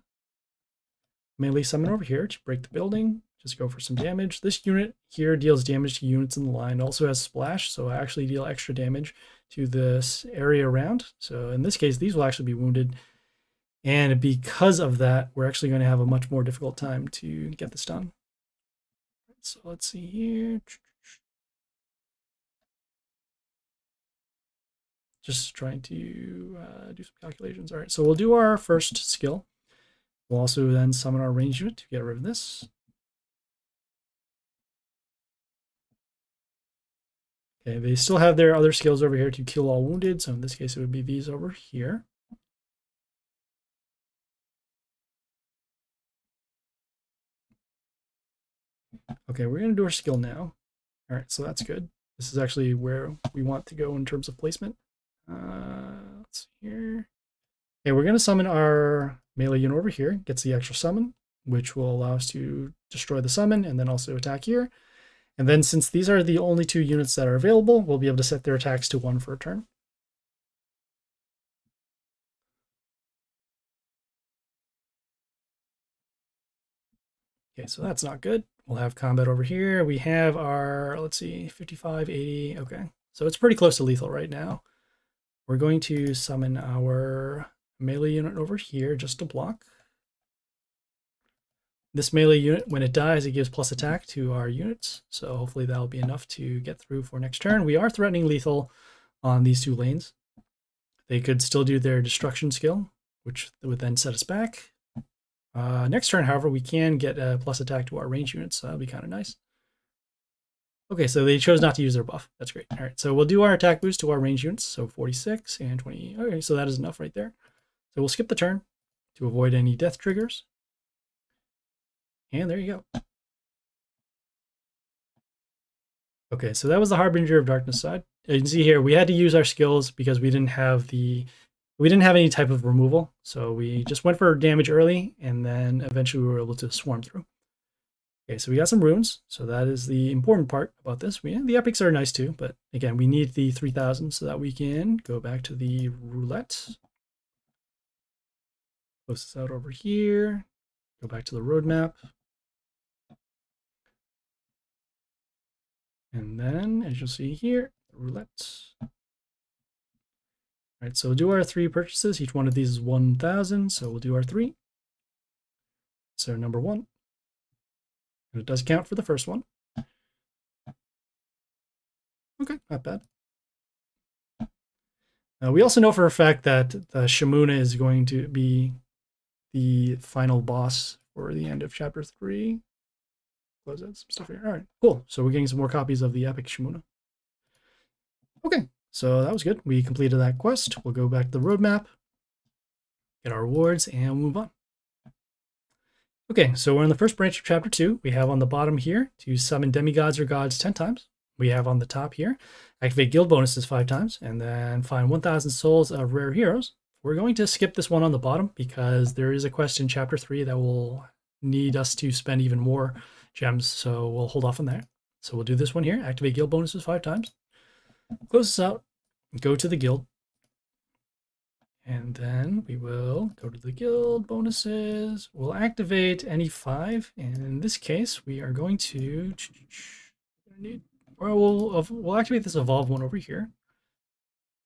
melee summon over here to break the building. Just go for some damage. This unit here deals damage to units in the line. It also has splash, so I actually deal extra damage to this area around. So in this case, these will actually be wounded. And because of that, we're actually going to have a much more difficult time to get this done. So let's see here. Just trying to uh, do some calculations. All right, so we'll do our first skill. We'll also then summon our range unit to get rid of this. Okay, they still have their other skills over here to kill all wounded. So in this case, it would be these over here. Okay, we're going to do our skill now. All right, so that's good. This is actually where we want to go in terms of placement. Uh, let's see here. Okay, we're going to summon our melee unit over here. Gets the extra summon, which will allow us to destroy the summon and then also attack here. And then since these are the only two units that are available, we'll be able to set their attacks to one for a turn. Okay, so that's not good. We'll have combat over here. We have our, let's see, fifty-five, eighty. Okay, so it's pretty close to lethal right now. We're going to summon our melee unit over here just to block. This melee unit, when it dies, it gives plus attack to our units. So hopefully that'll be enough to get through for next turn. We are threatening lethal on these two lanes. They could still do their destruction skill, which would then set us back. Uh, next turn, however, we can get a plus attack to our range units, so that'll be kind of nice. Okay, so they chose not to use their buff. That's great. All right, so we'll do our attack boost to our range units, so forty-six and twenty. Okay, so that is enough right there. So we'll skip the turn to avoid any death triggers. And there you go. Okay, so that was the Harbinger of Darkness side. As you can see here, we had to use our skills because we didn't have the... We didn't have any type of removal, so we just went for damage early, and then eventually we were able to swarm through. Okay, so we got some runes, so that is the important part about this. We, the epics are nice too, but again, we need the three thousand so that we can go back to the roulette. Close this out over here, go back to the roadmap. And then, as you'll see here, roulette. All right, so we'll do our three purchases. Each one of these is one thousand, so we'll do our three. So number one, and it does count for the first one. Okay, not bad. Uh, we also know for a fact that uh, Shimuna is going to be the final boss for the end of chapter three. Close out some stuff here. All right, cool. So we're getting some more copies of the epic Shimuna. Okay, so that was good. We completed that quest. We'll go back to the roadmap, get our rewards, and move on. Okay, so we're in the first branch of chapter two. We have on the bottom here to summon demigods or gods ten times. We have on the top here, activate guild bonuses five times, and then find one thousand souls of rare heroes. We're going to skip this one on the bottom because there is a quest in chapter three that will need us to spend even more gems, so we'll hold off on that. So we'll do this one here, activate guild bonuses five times, close this out, go to the guild, and then we will go to the guild bonuses. We'll activate any five, and in this case, we are going to need. Well, we'll, we'll activate this evolve one over here.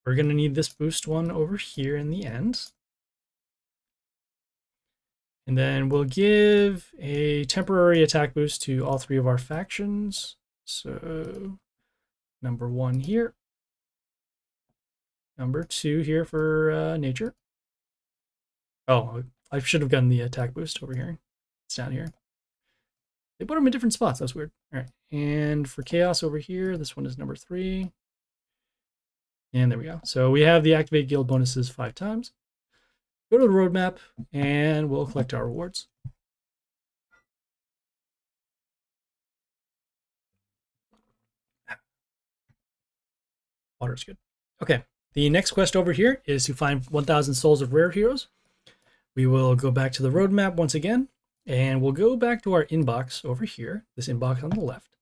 We're going to need this boost one over here in the end. And then we'll give a temporary attack boost to all three of our factions. So number one here. Number two here for uh, nature. Oh, I should have gotten the attack boost over here. It's down here. They put them in different spots. That's weird. All right. And for chaos over here, this one is number three. And there we go. So we have the activate guild bonuses five times. Go to the roadmap and we'll collect our rewards. Water's good. Okay. The next quest over here is to find one thousand souls of rare heroes. We will go back to the roadmap once again. And we'll go back to our inbox over here, this inbox on the left.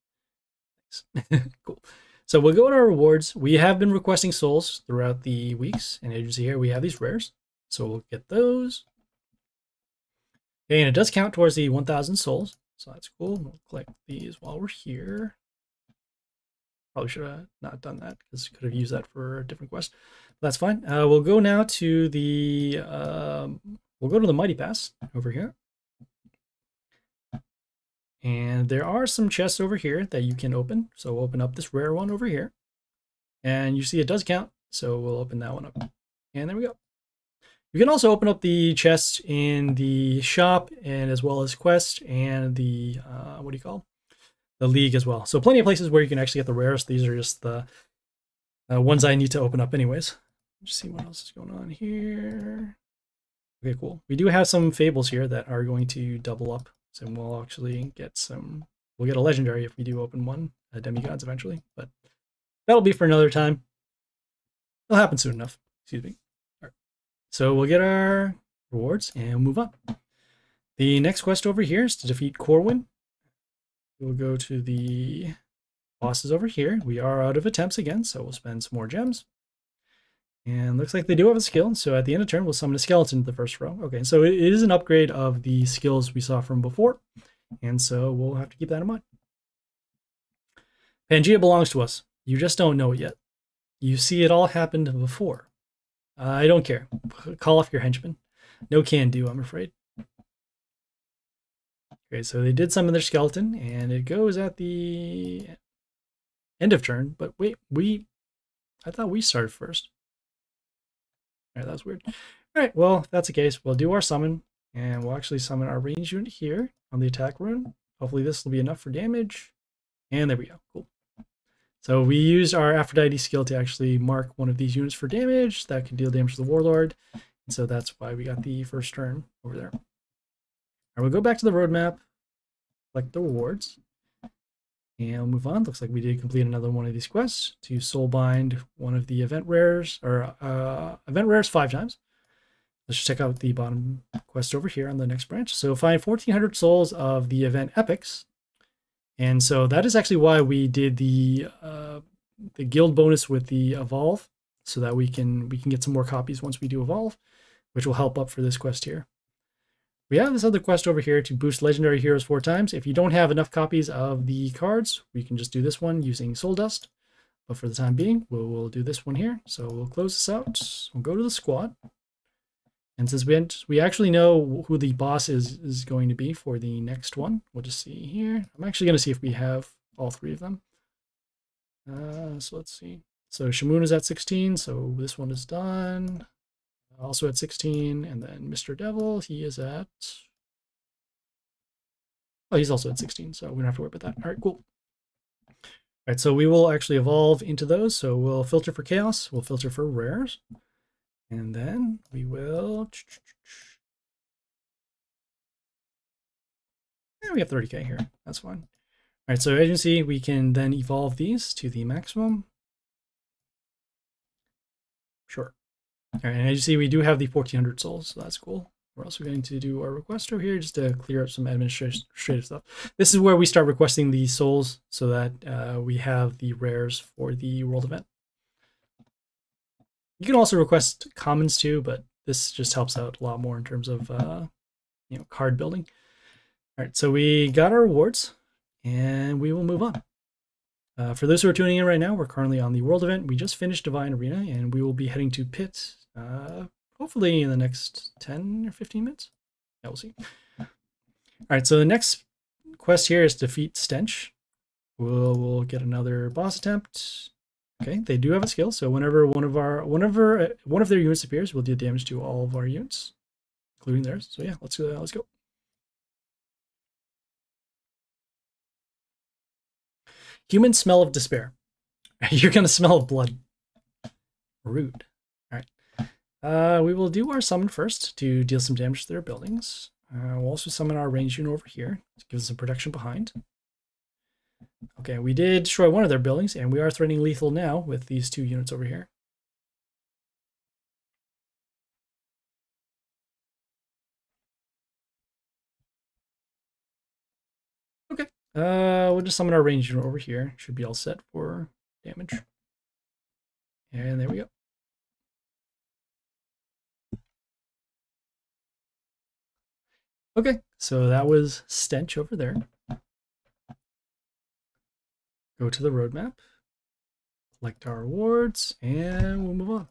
Cool. So we'll go to our rewards. We have been requesting souls throughout the weeks. And as you see here, we have these rares. So we'll get those. Okay, and it does count towards the one thousand souls. So that's cool. We'll collect these while we're here. Probably should have not done that because could have used that for a different quest. But that's fine. Uh, we'll go now to the, um, we'll go to the Mighty Pass over here. And there are some chests over here that you can open. So we'll open up this rare one over here. And you see it does count. So we'll open that one up. And there we go. You can also open up the chests in the shop and as well as quest and the, uh, what do you call? The league as well. So plenty of places where you can actually get the rarest. These are just the uh, ones I need to open up anyways. Just see what else is going on here. Okay, cool. We do have some fables here that are going to double up. So we'll actually get some, we'll get a legendary if we do open one, uh, demigods eventually, but that'll be for another time. It'll happen soon enough, excuse me. All right. So we'll get our rewards and move on. The next quest over here is to defeat Korwin. We'll go to the bosses over here. We are out of attempts again, so we'll spend some more gems. And looks like they do have a skill. So at the end of turn, we'll summon a skeleton to the first row. Okay, so it is an upgrade of the skills we saw from before. And so we'll have to keep that in mind. Pangea belongs to us. You just don't know it yet. You see it all happened before. Uh, I don't care. Call off your henchmen. No can do, I'm afraid. Okay, so they did summon their skeleton. And it goes at the end of turn. But wait, we... I thought we started first. All right, that was weird. All right, well, if that's the case, we'll do our summon, and we'll actually summon our range unit here on the attack rune. Hopefully this will be enough for damage. And there we go, cool. So we used our Aphrodite skill to actually mark one of these units for damage. That can deal damage to the Warlord. And so that's why we got the first turn over there. All right, we'll go back to the roadmap, collect the rewards, and we'll move on. Looks like we did complete another one of these quests to soulbind one of the event rares, or uh, event rares five times. Let's check out the bottom quest over here on the next branch. So find fourteen hundred souls of the event epics. And so that is actually why we did the uh, the guild bonus with the evolve, so that we can we can get some more copies once we do evolve, which will help up for this quest here. We have this other quest over here to boost legendary heroes four times. If you don't have enough copies of the cards, we can just do this one using soul dust. But for the time being, we'll, we'll do this one here. So we'll close this out. We'll go to the squad. And since we, had, we actually know who the boss is, is going to be for the next one, we'll just see here. I'm actually going to see if we have all three of them. Uh, so let's see. So Shimuna's at sixteen, so this one is done. Also at sixteen, and then Mister Devil, he is at... Oh, he's also at sixteen, so we don't have to worry about that. All right, cool. All right, so we will actually evolve into those. So we'll filter for Chaos, we'll filter for Rares, and then we will... Yeah, we have thirty K here, that's fine. All right, so as you can see, we can then evolve these to the maximum. Sure. All right, and as you see, we do have the fourteen hundred souls, so that's cool. We're also going to do our requester here just to clear up some administrative stuff. This is where we start requesting the souls so that uh, we have the rares for the world event. You can also request commons too, but this just helps out a lot more in terms of uh, you know, card building. All right, so we got our rewards. And we will move on. Uh, for those who are tuning in right now, we're currently on the world event. We just finished Divine Arena, and we will be heading to Pit, uh, hopefully in the next ten or fifteen minutes. Yeah, we'll see. All right, so the next quest here is defeat Stench. We'll, we'll get another boss attempt. Okay, they do have a skill, so whenever one of our, whenever one of their units appears, we'll deal damage to all of our units, including theirs. So yeah, let's uh, let's go. Human smell of despair. You're going to smell of blood. Rude. All right. Uh, we will do our summon first to deal some damage to their buildings. Uh, we'll also summon our ranged unit over here to give us some protection behind. Okay, we did destroy one of their buildings, and we are threatening lethal now with these two units over here. Uh, we'll just summon our ranged unit over here. Should be all set for damage. And there we go. Okay, so that was Stench over there. Go to the roadmap. Select our rewards, and we'll move on.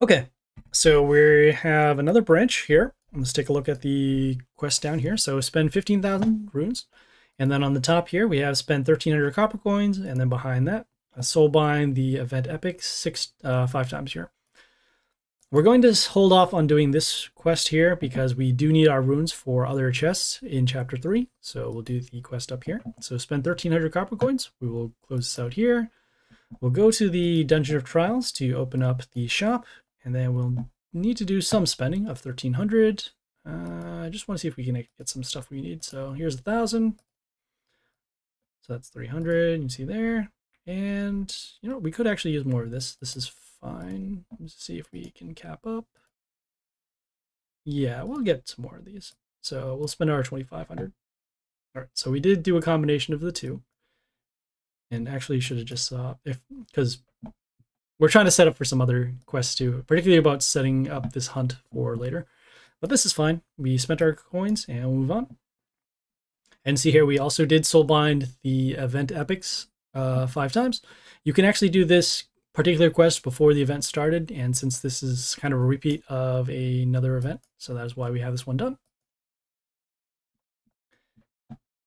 Okay, so we have another branch here. Let's take a look at the quest down here. So spend fifteen thousand runes. And then on the top here, we have spend thirteen hundred copper coins. And then behind that, a soulbind, the event epic, six, uh, five times here. We're going to hold off on doing this quest here because we do need our runes for other chests in chapter three. So we'll do the quest up here. So spend thirteen hundred copper coins. We will close this out here. We'll go to the Dungeon of Trials to open up the shop. And then we'll... need to do some spending of thirteen hundred. Uh, I just want to see if we can get some stuff we need. So here's a thousand. So that's three hundred. You can see there. And you know, we could actually use more of this. This is fine. Let's see if we can cap up. Yeah, we'll get some more of these. So we'll spend our twenty-five hundred. All right. So we did do a combination of the two. And actually, should have just uh, if because. We're trying to set up for some other quests too, particularly about setting up this hunt for later. But this is fine. We spent our coins and we'll move on. And see here, we also did soulbind the event epics uh, five times. You can actually do this particular quest before the event started. And since this is kind of a repeat of a, another event, so that is why we have this one done.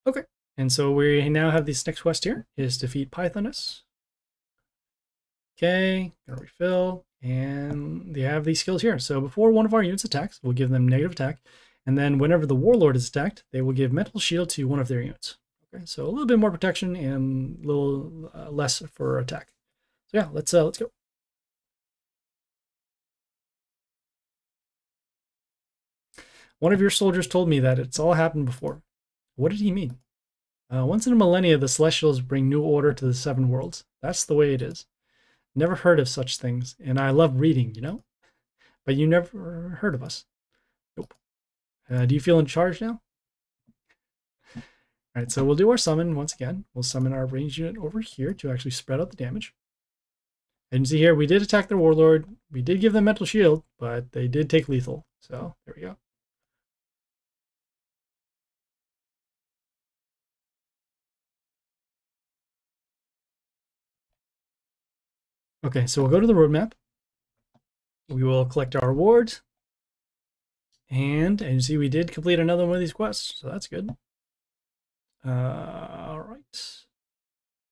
Okay. And so we now have this next quest here is defeat Pythoness. Okay, gonna refill, and they have these skills here. So before one of our units attacks, we'll give them negative attack, and then whenever the Warlord is attacked, they will give mental shield to one of their units. Okay, so a little bit more protection and a little uh, less for attack. So yeah, let's uh, let's go. One of your soldiers told me that it's all happened before. What did he mean? Uh, once in a millennia, the Celestials bring new order to the seven worlds. That's the way it is. Never heard of such things, and I love reading, you know? But you never heard of us. Nope. Uh, do you feel in charge now? All right, so we'll do our summon once again. We'll summon our ranged unit over here to actually spread out the damage. And you see here, we did attack their Warlord. We did give them mental shield, but they did take lethal. So there we go. Okay, so we'll go to the roadmap. We will collect our rewards. And as you see, we did complete another one of these quests, so that's good. Uh, all right.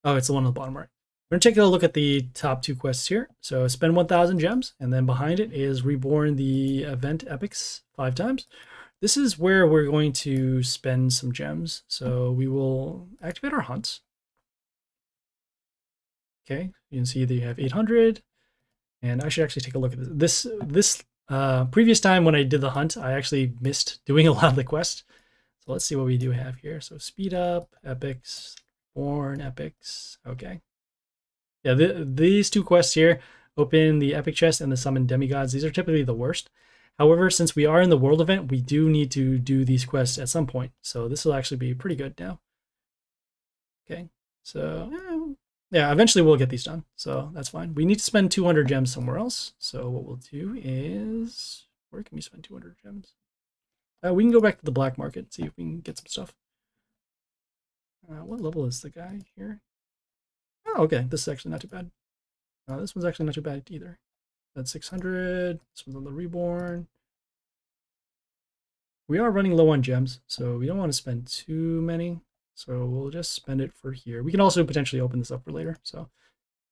Oh, it's the one on the bottom right. We're going to take a look at the top two quests here. So spend one thousand gems, and then behind it is Reborn the Event Epics five times. This is where we're going to spend some gems. So we will activate our hunts. Okay, you can see that you have eight hundred, and I should actually take a look at this. This, this uh, previous time when I did the hunt, I actually missed doing a lot of the quest. So let's see what we do have here. So speed up, epics, born epics. Okay. Yeah, th these two quests here, open the epic chest and the summon demigods. These are typically the worst. However, since we are in the world event, we do need to do these quests at some point. So this will actually be pretty good now. Okay, so... Yeah. Yeah, eventually we'll get these done, so that's fine. We need to spend two hundred gems somewhere else. So what we'll do is, where can we spend two hundred gems? Uh, we can go back to the black market and see if we can get some stuff. Uh, what level is the guy here? Oh, okay, this is actually not too bad. Uh, this one's actually not too bad either. That's six hundred, this one's on the Reborn. We are running low on gems, so we don't want to spend too many. So we'll just spend it for here. We can also potentially open this up for later. So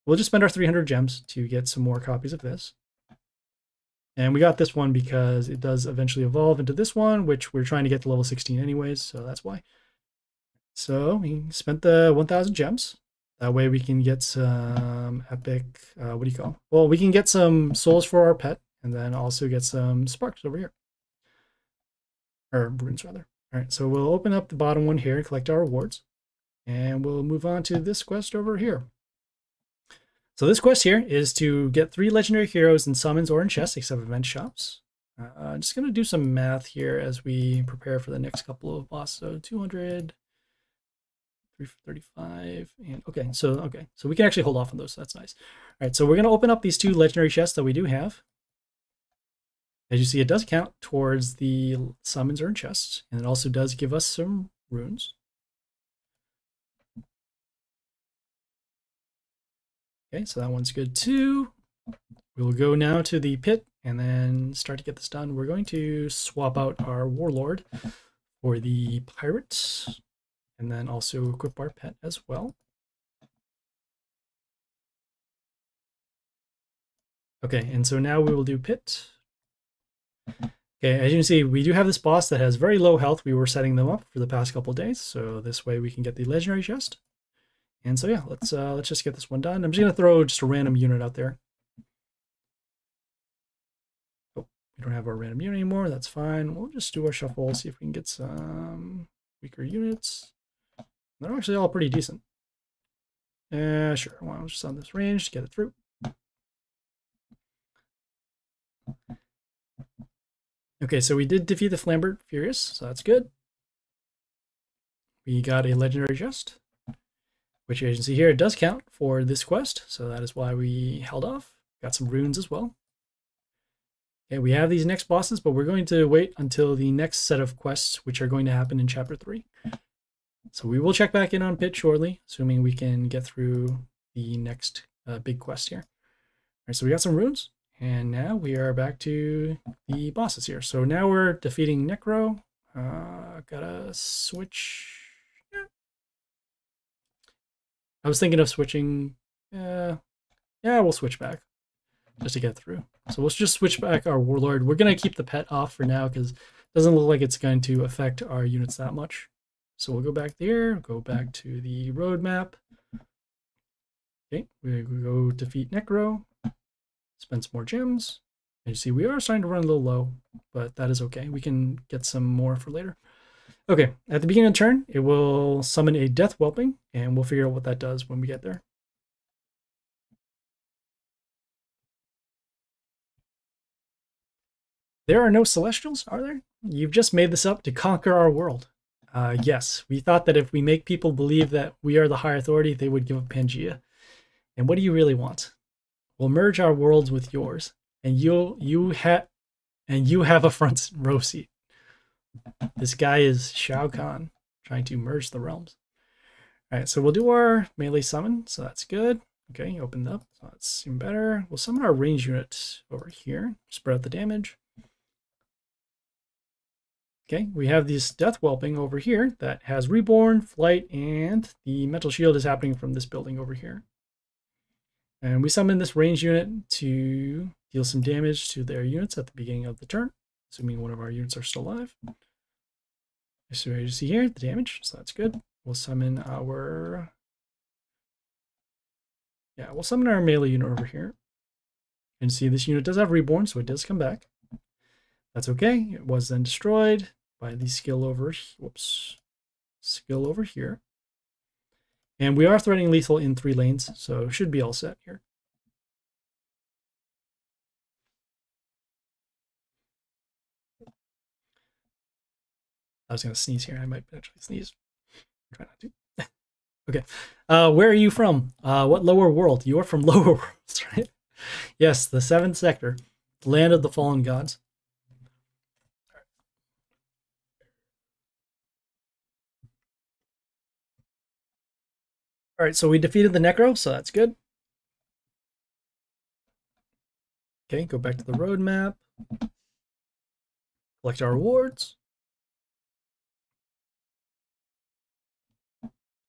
we'll just spend our three hundred gems to get some more copies of this. And we got this one because it does eventually evolve into this one, which we're trying to get to level sixteen anyways. So that's why. So we spent the one thousand gems. That way we can get some epic, uh, what do you call it? Well, we can get some souls for our pet and then also get some sparks over here. Or runes rather. All right, so we'll open up the bottom one here and collect our rewards. And we'll move on to this quest over here. So this quest here is to get three legendary heroes in summons or in chests, except event shops. Uh, I'm just going to do some math here as we prepare for the next couple of bosses. So two hundred, three thirty-five, and okay, so okay, so we can actually hold off on those, so that's nice. All right, so we're going to open up these two legendary chests that we do have. As you see, it does count towards the summons or in chests, and it also does give us some runes. Okay, so that one's good too. We'll go now to the pit and then start to get this done. We're going to swap out our warlord for the pirates, and then also equip our pet as well. Okay, and so now we will do pit. Okay, as you can see, we do have this boss that has very low health. We were setting them up for the past couple of days, so this way we can get the legendary chest. And so yeah, let's uh, let's just get this one done. I'm just gonna throw just a random unit out there. Oh, we don't have our random unit anymore. That's fine. We'll just do our shuffle, see if we can get some weaker units. They're actually all pretty decent. Uh, sure. Well, I'll just on this range to get it through. Okay, so we did defeat the Flamberge Furious, so that's good. We got a legendary chest, which you can see here, it does count for this quest, so that is why we held off. Got some runes as well. Okay, we have these next bosses, but we're going to wait until the next set of quests, which are going to happen in Chapter three. So we will check back in on Pit shortly, assuming we can get through the next uh, big quest here. All right, so we got some runes. And now we are back to the bosses here. So now we're defeating Necro. Uh, gotta switch. Yeah. I was thinking of switching. Uh, yeah, we'll switch back just to get through. So we'll just switch back our Warlord. We're going to keep the pet off for now because it doesn't look like it's going to affect our units that much. So we'll go back there, go back to the roadmap. Okay, we go defeat Necro. Spend some more gems. And you see, we are starting to run a little low, but that is okay. We can get some more for later. Okay, at the beginning of the turn, it will summon a death whelping, and we'll figure out what that does when we get there. There are no Celestials, are there? You've just made this up to conquer our world. Uh, yes, we thought that if we make people believe that we are the higher authority, they would give up Pangea. And what do you really want? We'll merge our worlds with yours, and you'll you have and you have a front row seat. This guy is Shao Kahn, trying to merge the realms. All right, so we'll do our melee summon, so that's good. Okay, open up. That seems better. We'll summon our range unit over here. Spread out the damage. Okay, we have this Death Whelping over here that has Reborn, Flight, and the Mental Shield is happening from this building over here. And we summon this range unit to deal some damage to their units at the beginning of the turn, assuming one of our units are still alive. So you see here the damage, so that's good. We'll summon our... Yeah, we'll summon our melee unit over here. And see this unit does have Reborn, so it does come back. That's okay. It was then destroyed by the skill over, whoops, skill over here. And we are threading lethal in three lanes, so should be all set here. I was going to sneeze here. I might actually sneeze. Try not to. Okay. Uh, where are you from? Uh, what lower world? You are from Lower Worlds, right? Yes, the seventh sector, the land of the fallen gods. All right, so we defeated the Necro, so that's good. Okay, go back to the roadmap. Collect our rewards.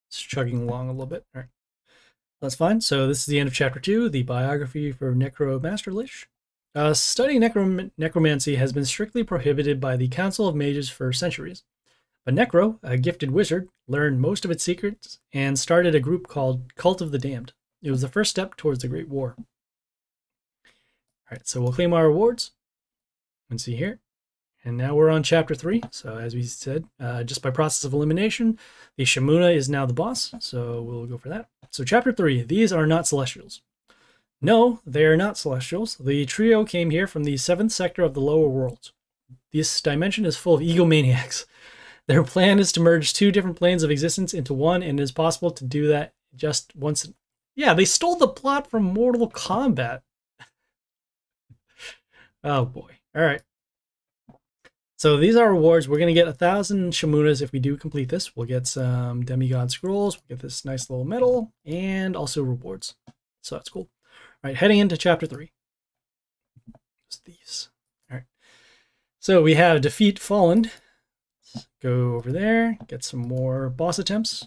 It's chugging along a little bit. All right, that's fine. So this is the end of chapter two, the biography for Necro Masterlish. Uh, studying necrom necromancy has been strictly prohibited by the Council of Mages for centuries. But Necro, a gifted wizard, learned most of its secrets and started a group called Cult of the Damned. It was the first step towards the Great War. All right, so we'll claim our rewards. And see here. And now we're on Chapter three. So as we said, uh, just by process of elimination, the Shimuna is now the boss. So we'll go for that. So Chapter three, these are not Celestials. No, they are not Celestials. The trio came here from the seventh sector of the Lower Worlds. This dimension is full of egomaniacs. Their plan is to merge two different planes of existence into one, and it is possible to do that just once. Yeah, they stole the plot from Mortal Kombat. Oh, boy. All right. So these are rewards. We're going to get a thousand Shimunas if we do complete this. We'll get some Demigod Scrolls. We'll get this nice little medal and also rewards. So that's cool. All right, heading into Chapter three. Just these. All right. So we have Defeat Fallen. Go over there, get some more boss attempts.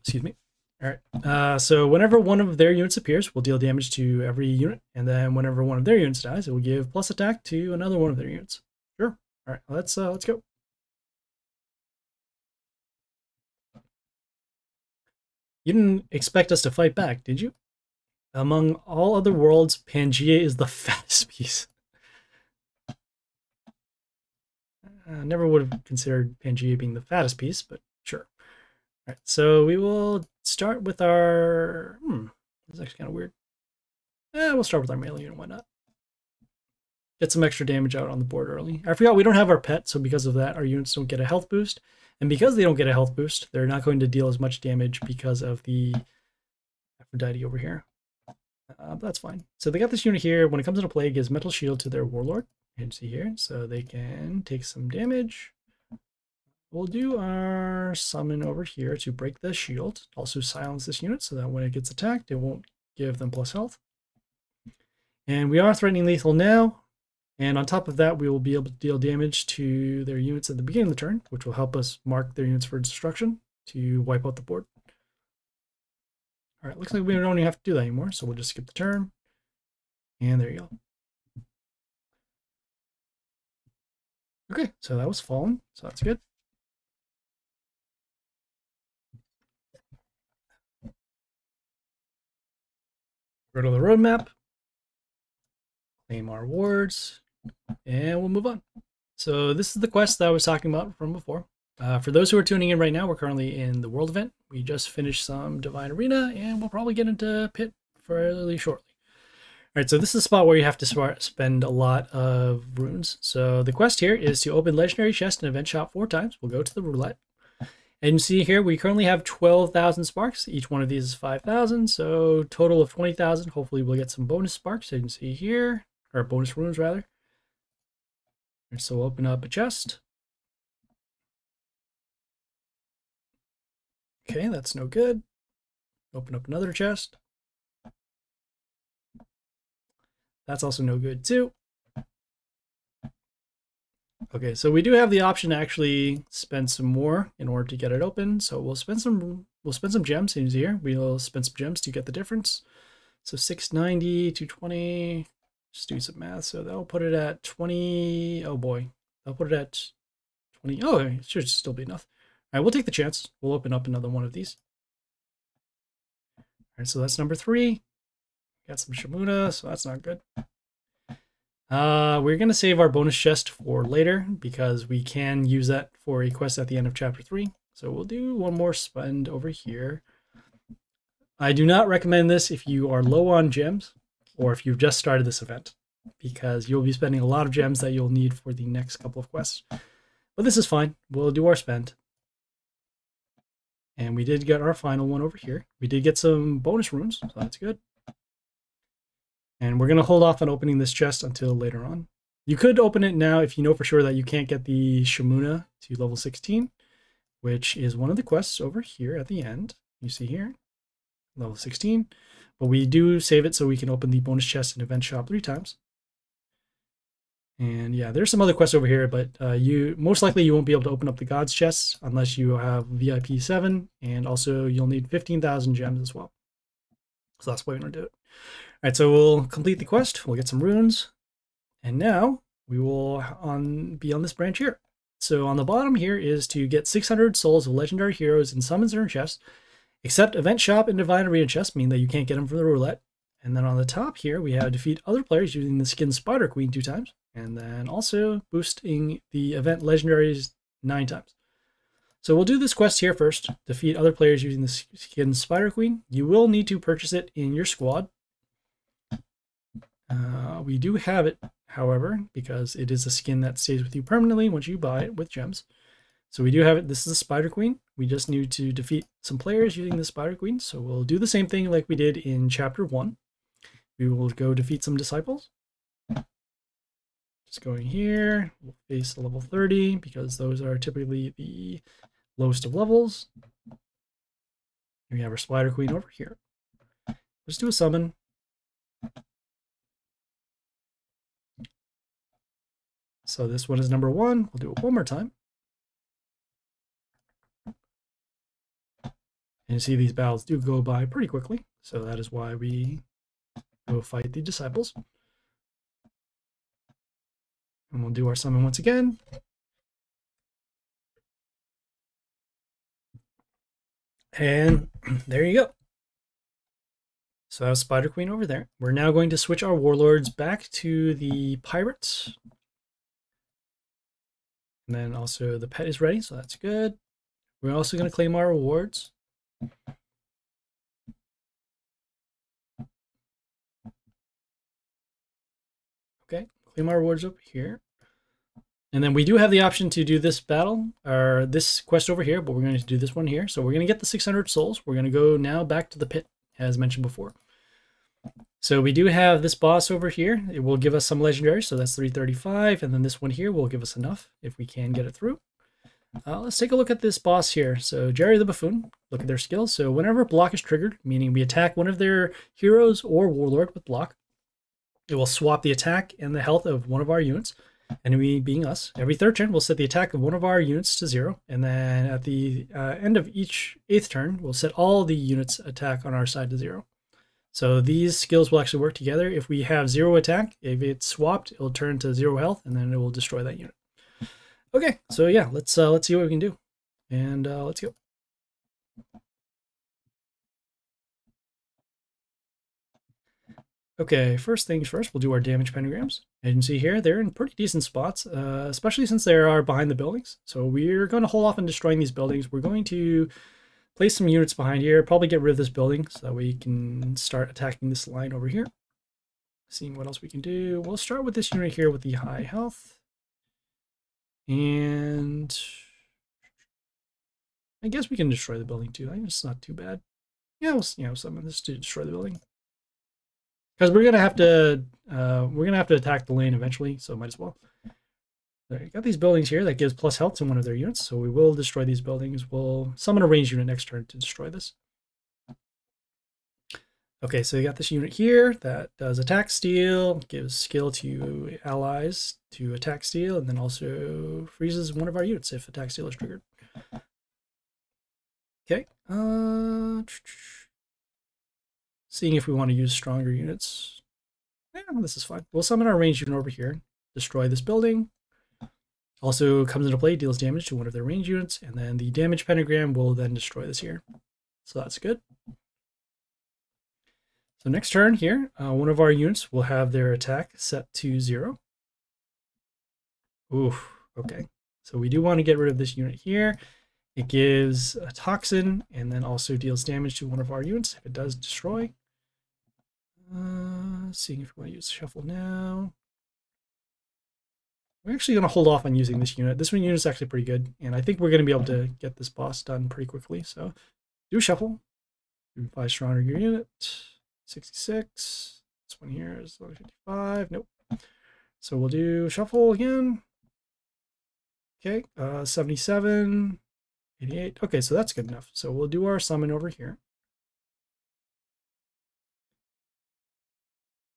Excuse me. All right. Uh, so whenever one of their units appears, we'll deal damage to every unit. And then whenever one of their units dies, it will give plus attack to another one of their units. Sure. All right. Let's, uh, let's go. You didn't expect us to fight back, did you? Among all other worlds, Pangea is the fattest piece. Uh, never would have considered Pangea being the fattest piece, but sure. All right, so we will start with our... Hmm, this is actually kind of weird. Eh, we'll start with our melee unit, why not? Get some extra damage out on the board early. I forgot we don't have our pet, so because of that, our units don't get a health boost. And because they don't get a health boost, they're not going to deal as much damage because of the Aphrodite over here. Uh, that's fine. So they got this unit here. When it comes into play, it gives Mental Shield to their Warlord. And see here, so they can take some damage. We'll do our summon over here to break the shield. Also silence this unit so that when it gets attacked, it won't give them plus health. And we are threatening lethal now. And on top of that, we will be able to deal damage to their units at the beginning of the turn, which will help us mark their units for destruction to wipe out the board. All right, looks like we don't even have to do that anymore. So we'll just skip the turn. And there you go. Okay, so that was Fallen, so that's good. Go to the roadmap, claim our rewards, and we'll move on. So this is the quest that I was talking about from before. Uh, for those who are tuning in right now, we're currently in the World Event. We just finished some Divine Arena, and we'll probably get into Pit fairly shortly. All right, so this is the spot where you have to spend a lot of runes. So the quest here is to open Legendary Chest and Event Shop four times. We'll go to the roulette. And you see here, we currently have twelve thousand sparks. Each one of these is five thousand, so total of twenty thousand. Hopefully we'll get some bonus sparks. You can see here, or bonus runes rather. And so we'll open up a chest. Okay, that's no good. Open up another chest. That's also no good too. Okay, so we do have the option to actually spend some more in order to get it open. So we'll spend some we'll spend some gems here. We'll spend some gems to get the difference. So six ninety, two twenty. Just do some math. So that'll put it at twenty. Oh boy. I'll put it at twenty. Oh, it should still be enough. All right, we'll take the chance. We'll open up another one of these. All right, so that's number three. Got some Shimuna, so that's not good. Uh, we're going to save our bonus chest for later because we can use that for a quest at the end of chapter three. So we'll do one more spend over here. I do not recommend this if you are low on gems or if you've just started this event, because you'll be spending a lot of gems that you'll need for the next couple of quests. But this is fine. We'll do our spend. And we did get our final one over here. We did get some bonus runes, so that's good. And we're going to hold off on opening this chest until later on. You could open it now if you know for sure that you can't get the Shimuna to level sixteen, which is one of the quests over here at the end. You see here, level sixteen. But we do save it so we can open the bonus chest in Event Shop three times. And yeah, there's some other quests over here, but uh, you most likely you won't be able to open up the God's chests unless you have V I P seven, and also you'll need fifteen thousand gems as well. So that's why we're going to do it. All right, so we'll complete the quest. We'll get some runes. And now we will on, be on this branch here. So on the bottom here is to get six hundred souls of legendary heroes in summons and chests, except Event Shop and Divine Arena chests mean that you can't get them from the roulette. And then on the top here, we have defeat other players using the skin Spider Queen two times, and then also boosting the event legendaries nine times. So we'll do this quest here first, defeat other players using the skin Spider Queen. You will need to purchase it in your squad. Uh, we do have it, however, because it is a skin that stays with you permanently once you buy it with gems. So we do have it. This is the Spider Queen. We just need to defeat some players using the Spider Queen. So we'll do the same thing like we did in chapter one. We will go defeat some disciples. Just going here, we'll face the level thirty because those are typically the lowest of levels. We have our Spider Queen over here. Let's do a summon. So this one is number one. We'll do it one more time. And you see these battles do go by pretty quickly. So that is why we go fight the disciples. And we'll do our summon once again. And there you go. So that was Spider Queen over there. We're now going to switch our warlords back to the pirates. And then also the pet is ready, so that's good. We're also going to claim our rewards. Okay, claim our rewards up here. And then we do have the option to do this battle, or this quest over here, but we're going to do this one here. So we're going to get the six hundred souls. We're going to go now back to the pit, as mentioned before. So we do have this boss over here. It will give us some legendaries, so that's three thirty-five, and then this one here will give us enough if we can get it through. Uh, let's take a look at this boss here. So Jerry the Buffoon, look at their skills. So whenever block is triggered, meaning we attack one of their heroes or warlord with block, it will swap the attack and the health of one of our units, enemy being us. Every third turn, we'll set the attack of one of our units to zero, and then at the uh, end of each eighth turn, we'll set all the units' attack on our side to zero. So these skills will actually work together. If we have zero attack, if it's swapped, it'll turn to zero health, and then it will destroy that unit. Okay, so yeah, let's uh, let's see what we can do, and uh, let's go. Okay, first things first, we'll do our damage pentagrams. As you can see here, they're in pretty decent spots, uh, especially since they are behind the buildings. So we're going to hold off on destroying these buildings. We're going to place some units behind here, probably get rid of this building so that we can start attacking this line over here. Seeing what else we can do. We'll start with this unit here with the high health. And I guess we can destroy the building too. I think it's not too bad. Yeah, we'll, you know, summon this to destroy the building. Because we're gonna have to uh, we're gonna have to attack the lane eventually, so might as well. There, you got these buildings here that gives plus health to one of their units, so we will destroy these buildings. We'll summon a ranged unit next turn to destroy this. Okay, so you got this unit here that does attack steal, gives skill to allies to attack steal, and then also freezes one of our units if attack steal is triggered. Okay. Uh, seeing if we want to use stronger units. Yeah, this is fine. We'll summon our ranged unit over here, destroy this building. Also comes into play, deals damage to one of their ranged units, and then the damage pentagram will then destroy this here. So that's good. So next turn here, uh, one of our units will have their attack set to zero. Oof, okay. So we do want to get rid of this unit here. It gives a toxin and then also deals damage to one of our units if it does destroy. Uh, seeing if we want to use shuffle now. We're actually going to hold off on using this unit. This one unit is actually pretty good, and I think we're going to be able to get this boss done pretty quickly. So do shuffle. Buy stronger unit. sixty-six. This one here is fifty-five. Nope. So we'll do shuffle again. Okay. Uh, seventy-seven. eighty-eight. Okay, so that's good enough. So we'll do our summon over here.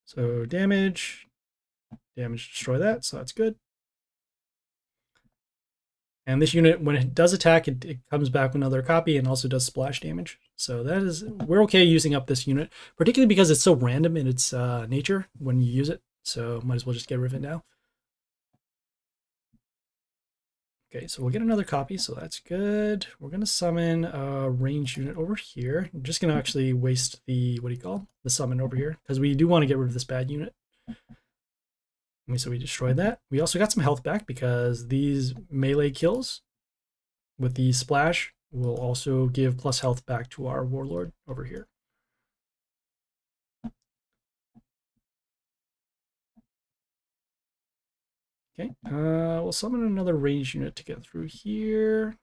So damage. Damage, destroy that. So that's good. And this unit, when it does attack, it, it comes back with another copy and also does splash damage. So that is, we're okay using up this unit, particularly because it's so random in its uh, nature when you use it. So might as well just get rid of it now. Okay, so we'll get another copy, so that's good. We're going to summon a range unit over here. I'm just going to actually waste the, what do you call, the summon over here, because we do want to get rid of this bad unit. So we destroyed that. We also got some health back because these melee kills with the splash will also give plus health back to our warlord over here. Okay, uh, we'll summon another ranged unit to get through here.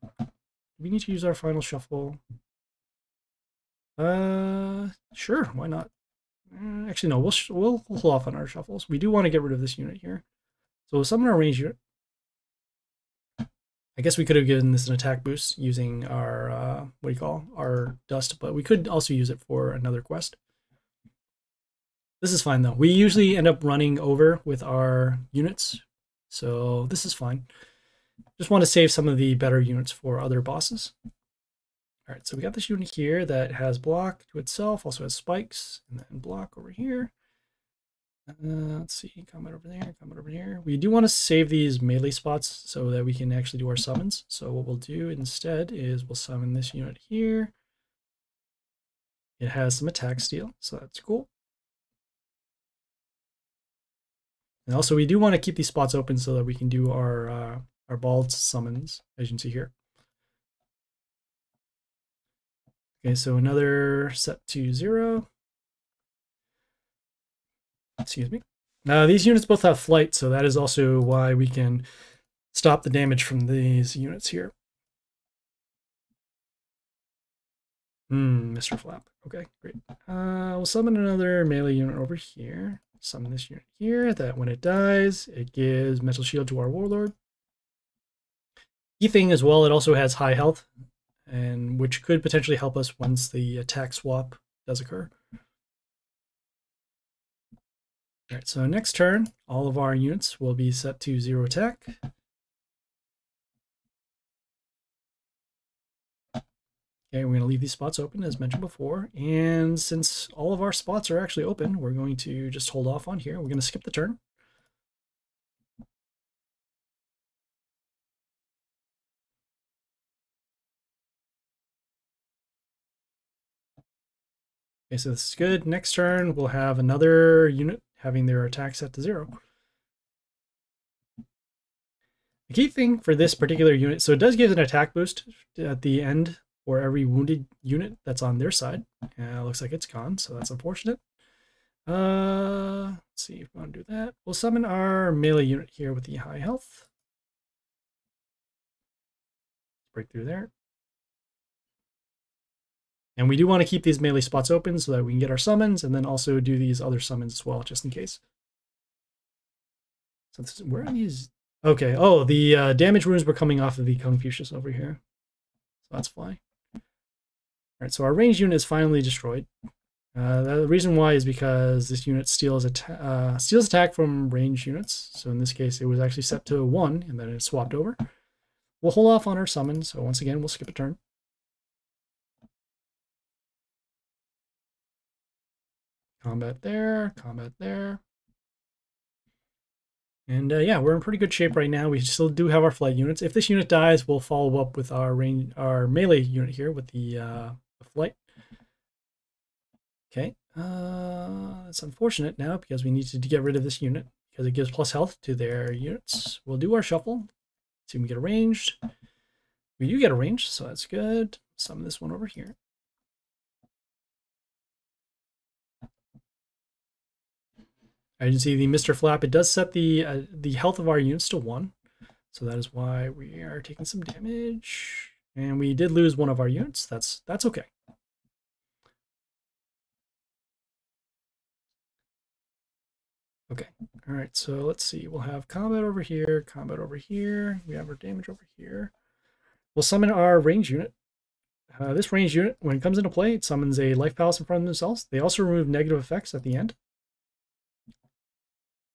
We need to use our final shuffle. Uh, sure, why not? Actually, no, we'll, we'll hold off on our shuffles. We do want to get rid of this unit here. So we'll summon our ranged unit. I guess we could have given this an attack boost using our, uh, what do you call, our dust, but we could also use it for another quest. This is fine, though. We usually end up running over with our units, so this is fine. Just want to save some of the better units for other bosses. All right, so we got this unit here that has block to itself, also has spikes, and then block over here. Uh, let's see, combat over there, combat over here. We do want to save these melee spots so that we can actually do our summons. So what we'll do instead is we'll summon this unit here. It has some attack steal, so that's cool. And also we do want to keep these spots open so that we can do our, uh, our bald summons, as you can see here. Okay, so another set to zero. Excuse me. Now, these units both have flight, so that is also why we can stop the damage from these units here. Hmm, Mister Flap. Okay, great. Uh, we'll summon another melee unit over here. Summon this unit here, that when it dies, it gives Mental Shield to our Warlord. Key thing as well, it also has high health, and which could potentially help us once the attack swap does occur. All right, so next turn, all of our units will be set to zero attack. Okay, we're going to leave these spots open, as mentioned before. And since all of our spots are actually open, we're going to just hold off on here. We're going to skip the turn. Okay, so this is good. Next turn, we'll have another unit having their attack set to zero. The key thing for this particular unit, so it does give an attack boost at the end for every wounded unit that's on their side. Uh, looks like it's gone, so that's unfortunate. Uh, let's see if we want to do that. We'll summon our melee unit here with the high health. Break through there. And we do want to keep these melee spots open so that we can get our summons and then also do these other summons as well, just in case. So this is, where are these? Okay, oh, the uh, damage runes were coming off of the Confucius over here. So that's fine. All right, so our ranged unit is finally destroyed. Uh, the reason why is because this unit steals, atta uh, steals attack from ranged units. So in this case, it was actually set to one, and then it swapped over. We'll hold off on our summon, so once again, we'll skip a turn. Combat there, combat there. And uh, yeah, we're in pretty good shape right now. We still do have our flight units. If this unit dies, we'll follow up with our, range, our melee unit here with the, uh, the flight. Okay, uh, it's unfortunate now because we need to get rid of this unit because it gives plus health to their units. We'll do our shuffle, see if we get a ranged. We do get a ranged, so that's good. Summon this one over here. I can see the Mister Flap. It does set the uh, the health of our units to one, so that is why we are taking some damage. And we did lose one of our units. That's that's okay. Okay, all right, so let's see. We'll have combat over here, combat over here. We have our damage over here. We'll summon our range unit. Uh, this range unit, when it comes into play, it summons a life palace in front of themselves. They also remove negative effects at the end.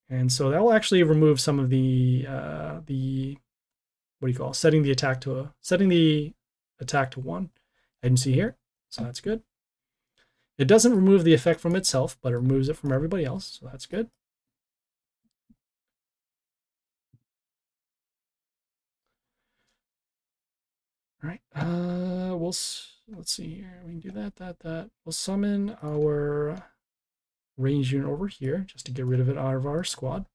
And so that will actually remove some of the, uh, the what do you call it? Setting the attack to a, setting the attack to one. I didn't see here, so that's good. It doesn't remove the effect from itself, but it removes it from everybody else, so that's good. All right, uh, we'll, let's see here. We can do that, that, that. We'll summon our range unit over here just to get rid of it out of our squad.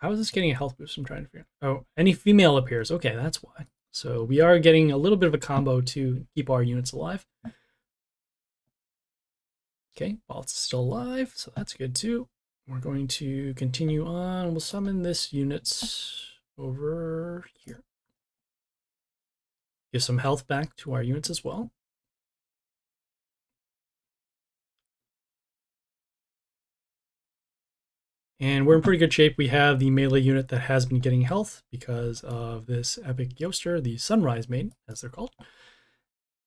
How is this getting a health boost? I'm trying to figure out. Oh, any female appears. Okay, that's why. So we are getting a little bit of a combo to keep our units alive. Okay, while it's still alive, so that's good too. We're going to continue on. We'll summon this unit over here. Give some health back to our units as well. And we're in pretty good shape. We have the melee unit that has been getting health because of this epic Yoster, the Sunrise Maiden, as they're called.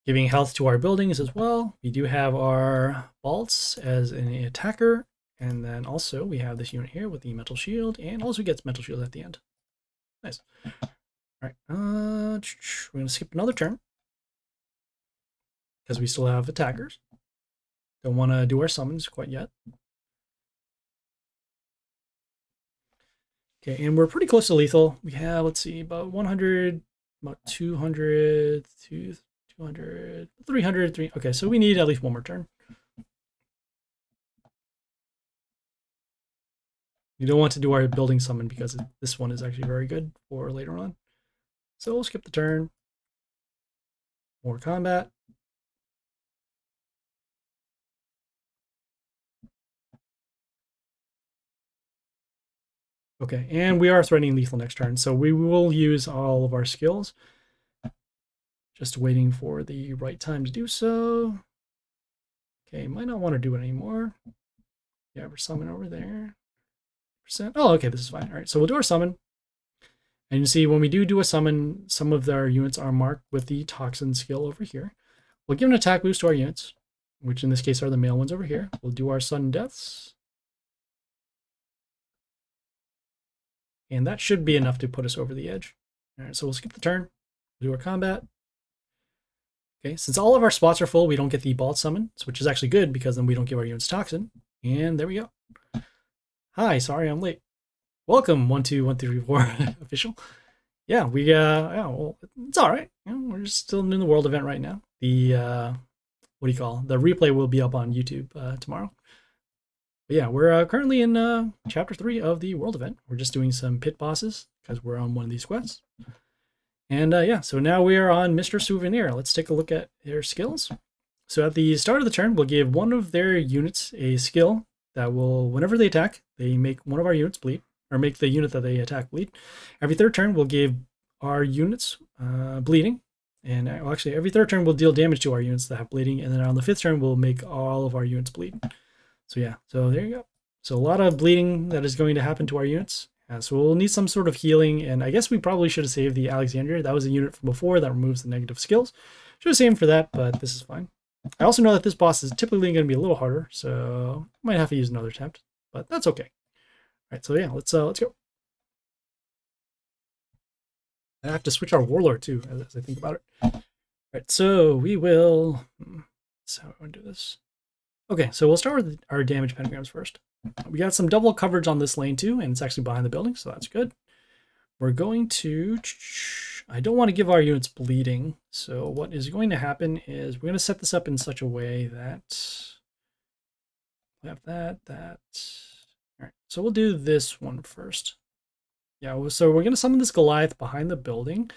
Giving health to our buildings as well. We do have our Balts as an attacker. And then also we have this unit here with the Mental Shield and also gets Mental Shield at the end. Nice. All right, uh, we're gonna skip another turn because we still have attackers. Don't wanna do our summons quite yet. Okay, and we're pretty close to lethal. We have, let's see, about one hundred, about two hundred, two hundred, three hundred, three. Okay, so we need at least one more turn. You don't want to do our building summon because this one is actually very good for later on. So we'll skip the turn. More combat. Okay, and we are threatening lethal next turn, so we will use all of our skills. Just waiting for the right time to do so. Okay, might not want to do it anymore. Yeah, we're summon over there. Percent. Oh, okay, this is fine. All right, so we'll do our summon. And you see, when we do do a summon, some of our units are marked with the toxin skill over here. We'll give an attack boost to our units, which in this case are the male ones over here. We'll do our sudden deaths. And that should be enough to put us over the edge. All right, so we'll skip the turn, we'll do our combat. Okay, since all of our spots are full, we don't get the Bald Summon, which is actually good because then we don't give our units Toxin. And there we go. Hi, sorry I'm late. Welcome, one two one three four official. Yeah, we, uh, yeah, well, it's all right. You know, we're just still doing the world event right now. The, uh, what do you call it? The replay will be up on YouTube uh, tomorrow. But yeah, we're uh, currently in uh, chapter three of the world event. We're just doing some pit bosses because we're on one of these quests. And uh, yeah, so now we are on Mister Souvenir. Let's take a look at their skills. So at the start of the turn, we'll give one of their units a skill that will, whenever they attack, they make one of our units bleed, or make the unit that they attack bleed. Every third turn, we'll give our units uh, bleeding. And well, actually, every third turn, we'll deal damage to our units that have bleeding. And then on the fifth turn, we'll make all of our units bleed. So yeah, so there you go. So a lot of bleeding that is going to happen to our units. Uh, so we'll need some sort of healing, and I guess we probably should have saved the Alexandria. That was a unit from before that removes the negative skills. Should have saved for that, but this is fine. I also know that this boss is typically going to be a little harder, so might have to use another attempt, but that's okay. All right, so yeah, let's uh, let's go. I have to switch our Warlord too, as, as I think about it. All right, so we will. So I want to do this. Okay, so we'll start with our damage pentagrams first. We got some double coverage on this lane too, and it's actually behind the building, so that's good. We're going to... I don't want to give our units bleeding, so what is going to happen is we're going to set this up in such a way that... We have that, that... Alright, so we'll do this one first. Yeah, so we're going to summon this Goliath behind the building.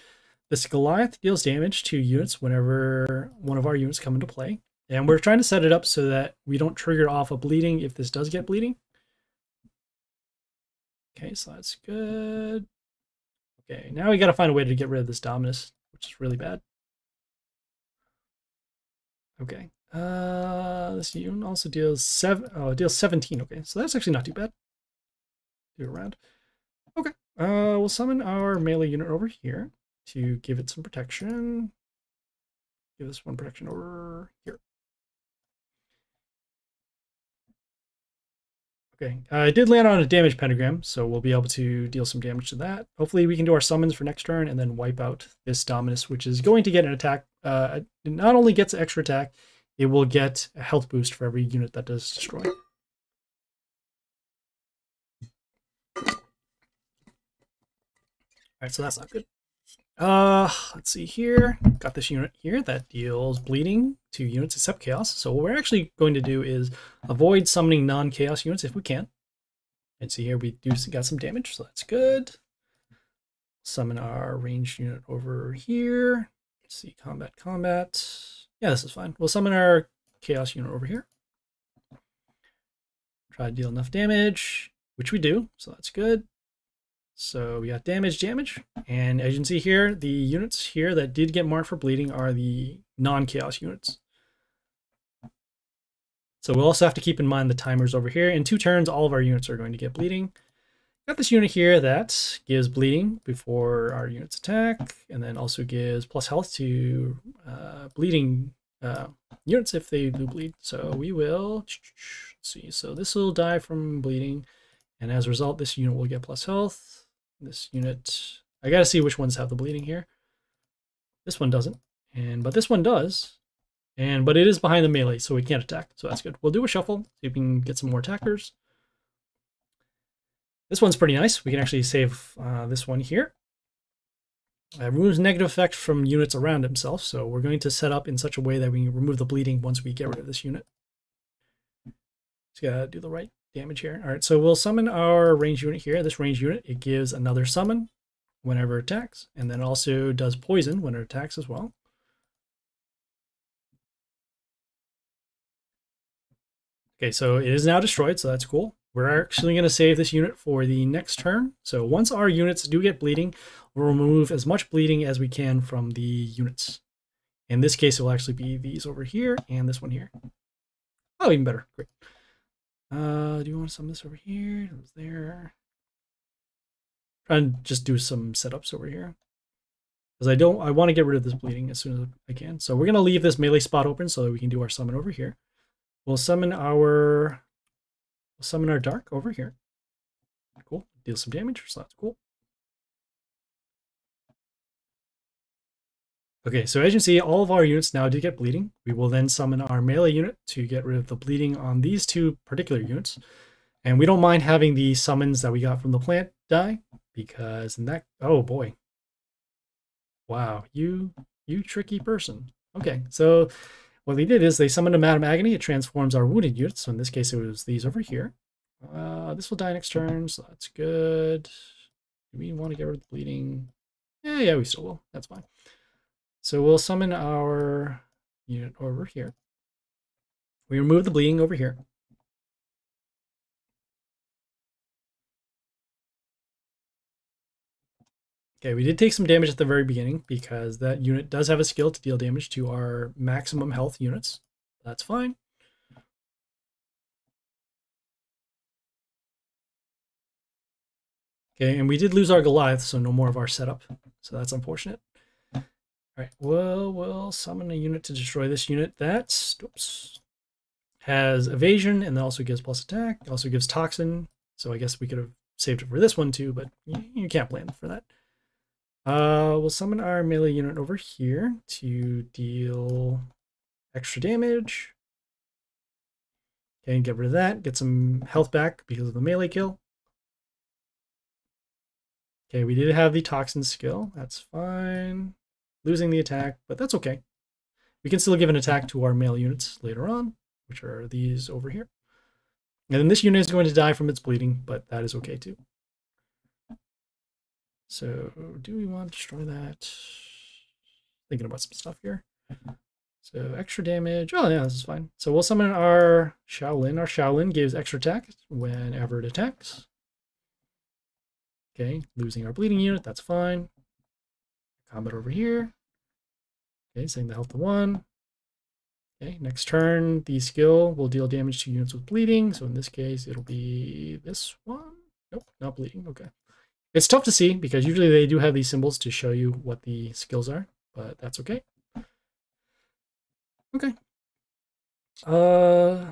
This Goliath deals damage to units whenever one of our units come into play. And we're trying to set it up so that we don't trigger off a bleeding if this does get bleeding. Okay, so that's good. Okay, now we got to find a way to get rid of this Dominus, which is really bad. Okay, uh, this unit also deals seven. Oh, it deals seventeen. Okay, so that's actually not too bad. Do it around. Okay, uh, we'll summon our melee unit over here to give it some protection. Give this one protection over here. Okay, uh, I did land on a damage pentagram, so we'll be able to deal some damage to that. Hopefully we can do our summons for next turn and then wipe out this Dominus, which is going to get an attack. Uh, it not only gets an extra attack, it will get a health boost for every unit that does destroy. Alright, so that's not good. Uh, let's see here. Got this unit here that deals bleeding to units except Chaos. So what we're actually going to do is avoid summoning non-Chaos units if we can. And see here, we do got some damage, so that's good. Summon our ranged unit over here. Let's see, combat, combat. Yeah, this is fine. We'll summon our Chaos unit over here. Try to deal enough damage, which we do, so that's good. So we got damage, damage, and as you can see here, the units here that did get marked for bleeding are the non-Chaos units. So we'll also have to keep in mind the timers over here. In two turns, all of our units are going to get bleeding. Got this unit here that gives bleeding before our units attack, and then also gives plus health to uh, bleeding uh, units if they do bleed. So we will, let's see, so this will die from bleeding, and as a result, this unit will get plus health. This unit, I gotta see which ones have the bleeding here. This one doesn't, and but this one does, and but it is behind the melee, so we can't attack, so that's good. We'll do a shuffle, so we can get some more attackers. This one's pretty nice. We can actually save uh, this one here. Uh, removes negative effect from units around himself, so we're going to set up in such a way that we can remove the bleeding once we get rid of this unit. Just gotta do the right damage here. All right, so we'll summon our range unit here. This range unit, it gives another summon whenever it attacks, and then also does poison when it attacks as well. Okay, so it is now destroyed, so that's cool. We're actually going to save this unit for the next turn. So once our units do get bleeding, we'll remove as much bleeding as we can from the units. In this case, it will actually be these over here and this one here. Oh, even better. Great. Uh, do you want to summon this over here? It was there. Try and just do some setups over here, because I don't. I want to get rid of this bleeding as soon as I can. So we're gonna leave this melee spot open so that we can do our summon over here. We'll summon our we'll summon our dark over here. Cool. Deal some damage. So that's cool. Okay, so as you can see, all of our units now do get bleeding. We will then summon our melee unit to get rid of the bleeding on these two particular units. And we don't mind having the summons that we got from the plant die, because in that... Oh, boy. Wow, you you tricky person. Okay, so what they did is they summoned a Madam Agony. It transforms our wounded units. So in this case, it was these over here. Uh, this will die next turn, so that's good. Do we want to get rid of the bleeding? Yeah, yeah, we still will. That's fine. So we'll summon our unit over here. We remove the bleeding over here. Okay, we did take some damage at the very beginning because that unit does have a skill to deal damage to our maximum health units. That's fine. Okay, and we did lose our Goliath, so no more of our setup. So that's unfortunate. All right, well, we'll summon a unit to destroy this unit. That oops, has evasion and that also gives plus attack. It also gives toxin. So I guess we could have saved it for this one too, but you, you can't plan for that. Uh, we'll summon our melee unit over here to deal extra damage. Okay, and get rid of that. Get some health back because of the melee kill. Okay, we did have the toxin skill. That's fine. Losing the attack, but that's okay. We can still give an attack to our melee units later on, which are these over here. And then this unit is going to die from its bleeding, but that is okay too. So do we want to destroy that? Thinking about some stuff here. So extra damage. Oh yeah, this is fine. So we'll summon our Shaolin. Our Shaolin gives extra attack whenever it attacks. Okay, losing our bleeding unit, that's fine. Combat over here. Okay, setting the health to one. Okay, next turn, the skill will deal damage to units with bleeding. So in this case, it'll be this one. Nope, not bleeding, okay. It's tough to see because usually they do have these symbols to show you what the skills are, but that's okay. Okay. Uh,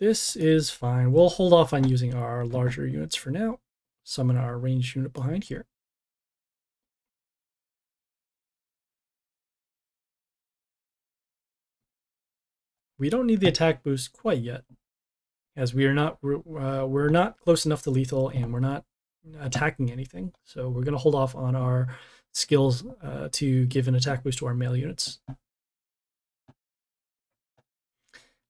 this is fine. We'll hold off on using our larger units for now. Summon our ranged unit behind here. We don't need the attack boost quite yet, as we are not uh, we're not close enough to lethal and we're not attacking anything. So we're going to hold off on our skills uh, to give an attack boost to our melee units.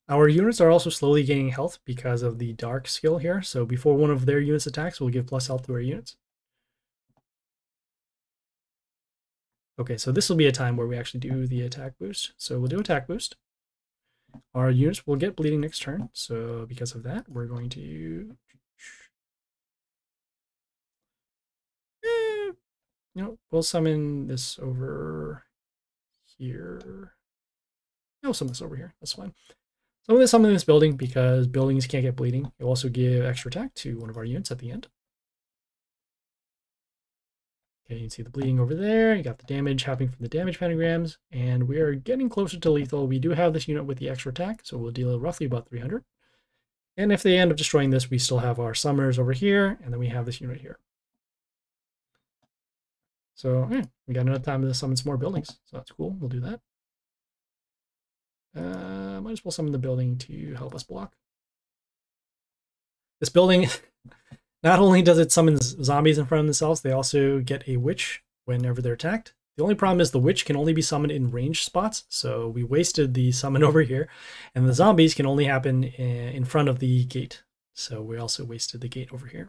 Our units are also slowly gaining health because of the dark skill here. So before one of their units attacks, we'll give plus health to our units. Okay, so this will be a time where we actually do the attack boost. So we'll do attack boost. Our units will get bleeding next turn. So because of that, we're going to... Eh, you know, we'll summon this over here. No, summon this over here. That's fine. So I'm going to summon this building because buildings can't get bleeding. It'll also give extra attack to one of our units at the end. Okay, you can see the bleeding over there. You got the damage happening from the damage pentagrams. And we are getting closer to lethal. We do have this unit with the extra attack, so we'll deal roughly about three hundred. And if they end up destroying this, we still have our summoners over here, and then we have this unit here. So yeah, we got enough time to summon some more buildings. So that's cool. We'll do that. Uh, might as well summon the building to help us block. This building, not only does it summon zombies in front of themselves, they also get a witch whenever they're attacked. The only problem is the witch can only be summoned in ranged spots, so we wasted the summon over here, and the zombies can only happen in front of the gate, so we also wasted the gate over here.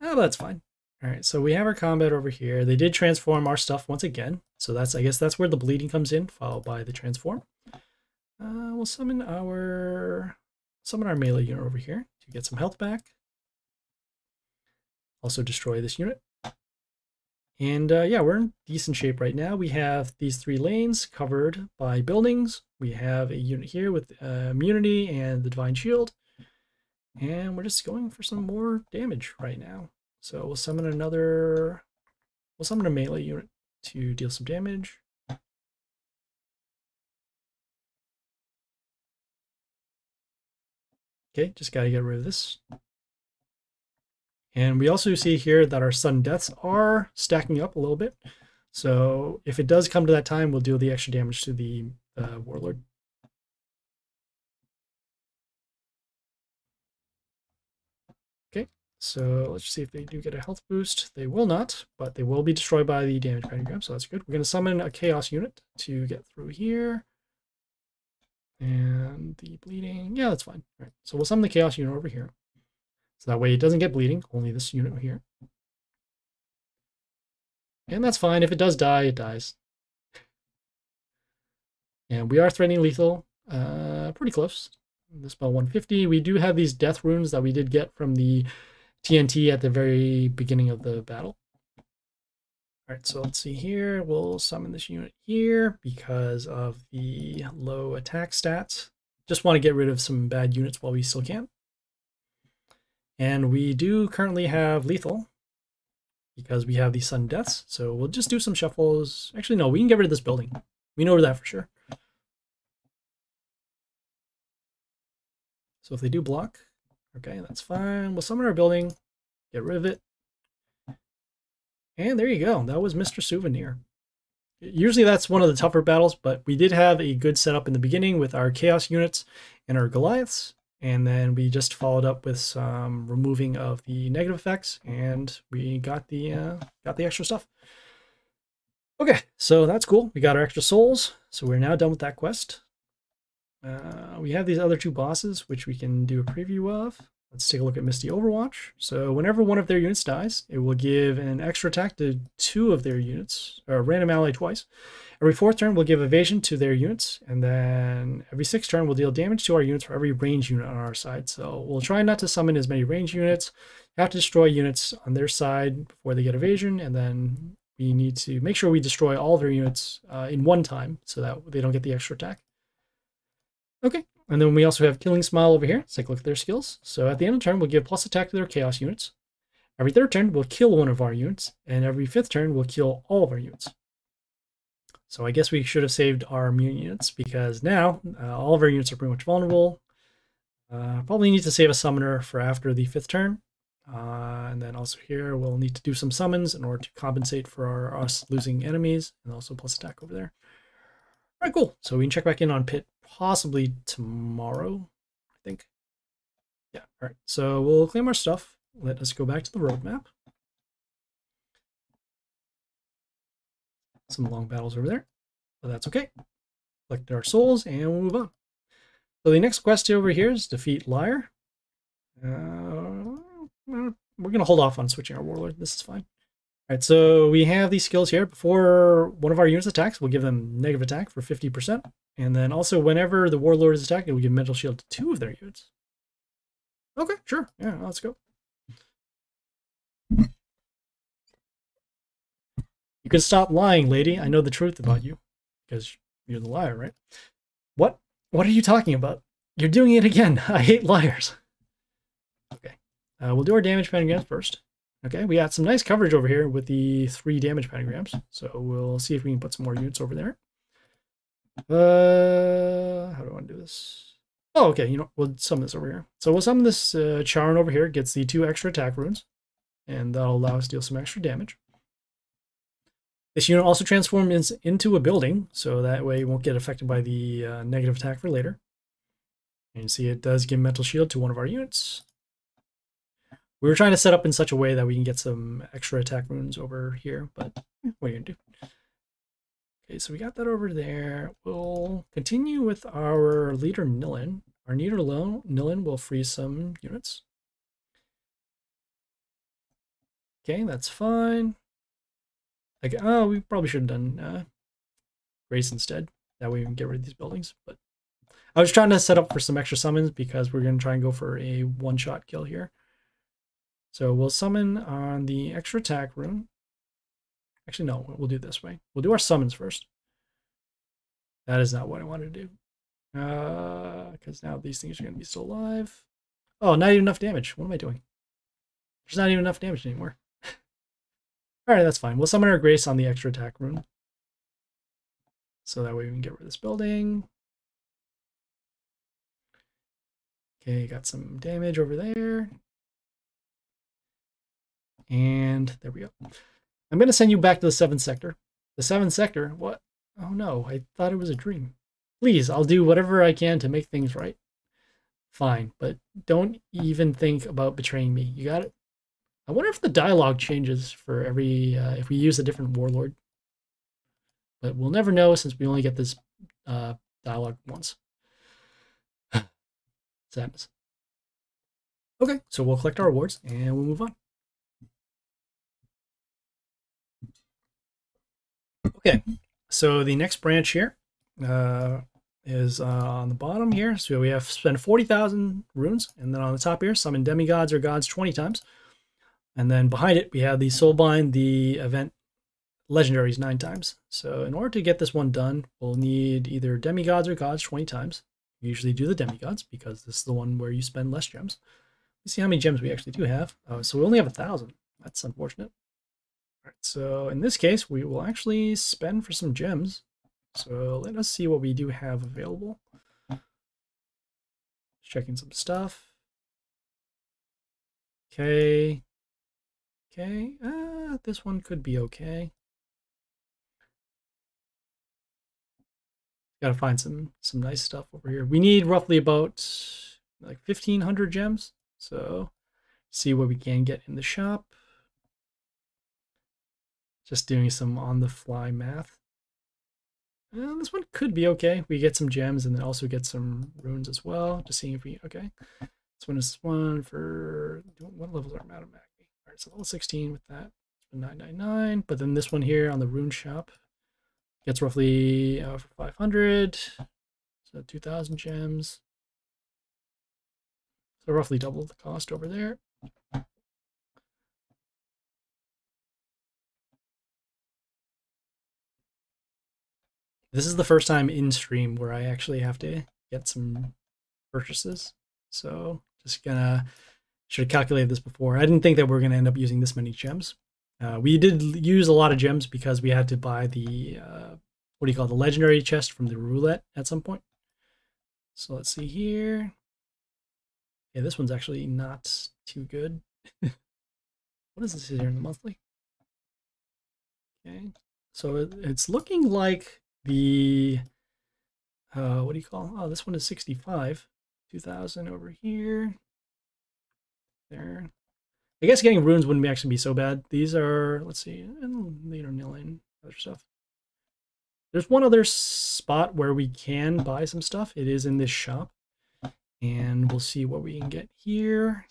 Oh, that's fine. All right, so we have our combat over here. They did transform our stuff once again. So that's, I guess that's where the bleeding comes in, followed by the transform. Uh, we'll summon our summon our melee unit over here to get some health back. Also destroy this unit. And uh, yeah, we're in decent shape right now. We have these three lanes covered by buildings. We have a unit here with uh, immunity and the divine shield. And we're just going for some more damage right now. So we'll summon another, we'll summon a melee unit to deal some damage. Okay, just gotta get rid of this. And we also see here that our sudden deaths are stacking up a little bit. So if it does come to that time, we'll deal the extra damage to the uh, warlord. So let's see if they do get a health boost. They will not, but they will be destroyed by the damage pentagram, so that's good. We're going to summon a chaos unit to get through here. And the bleeding, yeah, that's fine. All right, so we'll summon the chaos unit over here. So that way it doesn't get bleeding, only this unit here. And that's fine. If it does die, it dies. And we are threatening lethal, uh, pretty close. This spell one fifty. We do have these death runes that we did get from the T N T at the very beginning of the battle. All right, so let's see here. We'll summon this unit here because of the low attack stats. Just want to get rid of some bad units while we still can. And we do currently have lethal because we have the sudden deaths. So we'll just do some shuffles. Actually, no, we can get rid of this building. We know that for sure. So if they do block, okay, that's fine. We'll summon our building, get rid of it. And there you go. That was Mister Souvenir. Usually that's one of the tougher battles, but we did have a good setup in the beginning with our Chaos units and our Goliaths. And then we just followed up with some removing of the negative effects, and we got the uh, got the extra stuff. Okay, so that's cool. We got our extra souls, so we're now done with that quest. Uh, we have these other two bosses, which we can do a preview of. Let's take a look at Misty Overwatch. So whenever one of their units dies, it will give an extra attack to two of their units, or random ally twice. Every fourth turn, we'll give evasion to their units, and then every sixth turn, we'll deal damage to our units for every range unit on our side. So we'll try not to summon as many range units, have to destroy units on their side before they get evasion, and then we need to make sure we destroy all of their units uh, in one time so that they don't get the extra attack. Okay. And then we also have Killing Smile over here. Let's take a look at their skills. So at the end of the turn, we'll give plus attack to their Chaos units. Every third turn, we'll kill one of our units. And every fifth turn, we'll kill all of our units. So I guess we should have saved our immune units because now uh, all of our units are pretty much vulnerable. Uh, probably need to save a summoner for after the fifth turn. Uh, and then also here, we'll need to do some summons in order to compensate for our, us losing enemies. And also plus attack over there. All right, cool. So we can check back in on Pit possibly tomorrow, I think. Yeah, all right. So we'll claim our stuff. Let us go back to the roadmap. Some long battles over there, but that's okay. Collect our souls and we'll move on. So the next quest over here is Defeat Liar. Uh, we're going to hold off on switching our Warlord. This is fine. All right, so we have these skills here. Before one of our units attacks, we'll give them negative attack for fifty percent. And then also whenever the Warlord is attacked, it will give mental shield to two of their units. Okay, sure. Yeah, let's go. You can stop lying, lady. I know the truth about you because you're the liar, right? What? What are you talking about? You're doing it again. I hate liars. Okay, uh, we'll do our damage pentagrams first. Okay, we got some nice coverage over here with the three damage pentagrams. So we'll see if we can put some more units over there. Uh, how do I want to do this? Oh, okay, you know, we'll summon this over here. So we'll summon this uh, Charn over here, gets the two extra attack runes, and that'll allow us to deal some extra damage. This unit also transforms into a building, so that way it won't get affected by the uh, negative attack for later. And you see it does give mental shield to one of our units. We were trying to set up in such a way that we can get some extra attack runes over here, but what are you gonna do? Okay, so we got that over there. We'll continue with our leader Nilin. Our leader Nilin will freeze some units. Okay, that's fine. Like, oh, we probably should have done uh, Grace instead. That way we can get rid of these buildings. But I was trying to set up for some extra summons because we're gonna try and go for a one-shot kill here. So we'll summon on the extra attack rune. Actually, no, we'll do it this way. We'll do our summons first. That is not what I wanted to do. Because uh, now these things are going to be still alive. Oh, not even enough damage. What am I doing? There's not even enough damage anymore. All right, that's fine. We'll summon our Grace on the extra attack rune. So that way we can get rid of this building. Okay, got some damage over there. And there we go. I'm going to send you back to the seventh sector. The seventh sector? What? Oh no, I thought it was a dream. Please, I'll do whatever I can to make things right. Fine, but don't even think about betraying me. You got it? I wonder if the dialogue changes for every, uh, if we use a different warlord. But we'll never know since we only get this uh, dialogue once. Sadness. Okay, so we'll collect our awards and we'll move on. Okay, so the next branch here uh, is uh, on the bottom here. So we have spent forty thousand runes, and then on the top here, summon demigods or gods twenty times. And then behind it, we have the Soulbind, the event legendaries nine times. So in order to get this one done, we'll need either demigods or gods twenty times. We usually do the demigods because this is the one where you spend less gems. Let's see how many gems we actually do have. Oh, so we only have a thousand. That's unfortunate. All right, so in this case, we will actually spend for some gems. So let us see what we do have available. Checking some stuff. Okay. Okay. Uh, this one could be okay. Got to find some some nice stuff over here. We need roughly about like fifteen hundred gems. So see what we can get in the shop. Just doing some on the fly math. And this one could be okay. We get some gems and then also get some runes as well. Just seeing if we, okay. This one is one for, what levels are Madam Agony? All right, so level sixteen with that, nine ninety-nine. But then this one here on the rune shop gets roughly uh, for five hundred. So two thousand gems. So roughly double the cost over there. This is the first time in stream where I actually have to get some purchases. So just gonna, should have calculated this before. I didn't think that we were gonna end up using this many gems. Uh, we did use a lot of gems because we had to buy the, uh, what do you call it, the legendary chest from the roulette at some point. So let's see here. Yeah, this one's actually not too good. What is this here in the monthly? Okay, so it, it's looking like the, uh, what do you call, oh, this one is sixty-five. two thousand over here. There. I guess getting runes wouldn't actually be so bad. These are, let's see, and they don't nailing other stuff. There's one other spot where we can buy some stuff. It is in this shop. And we'll see what we can get here.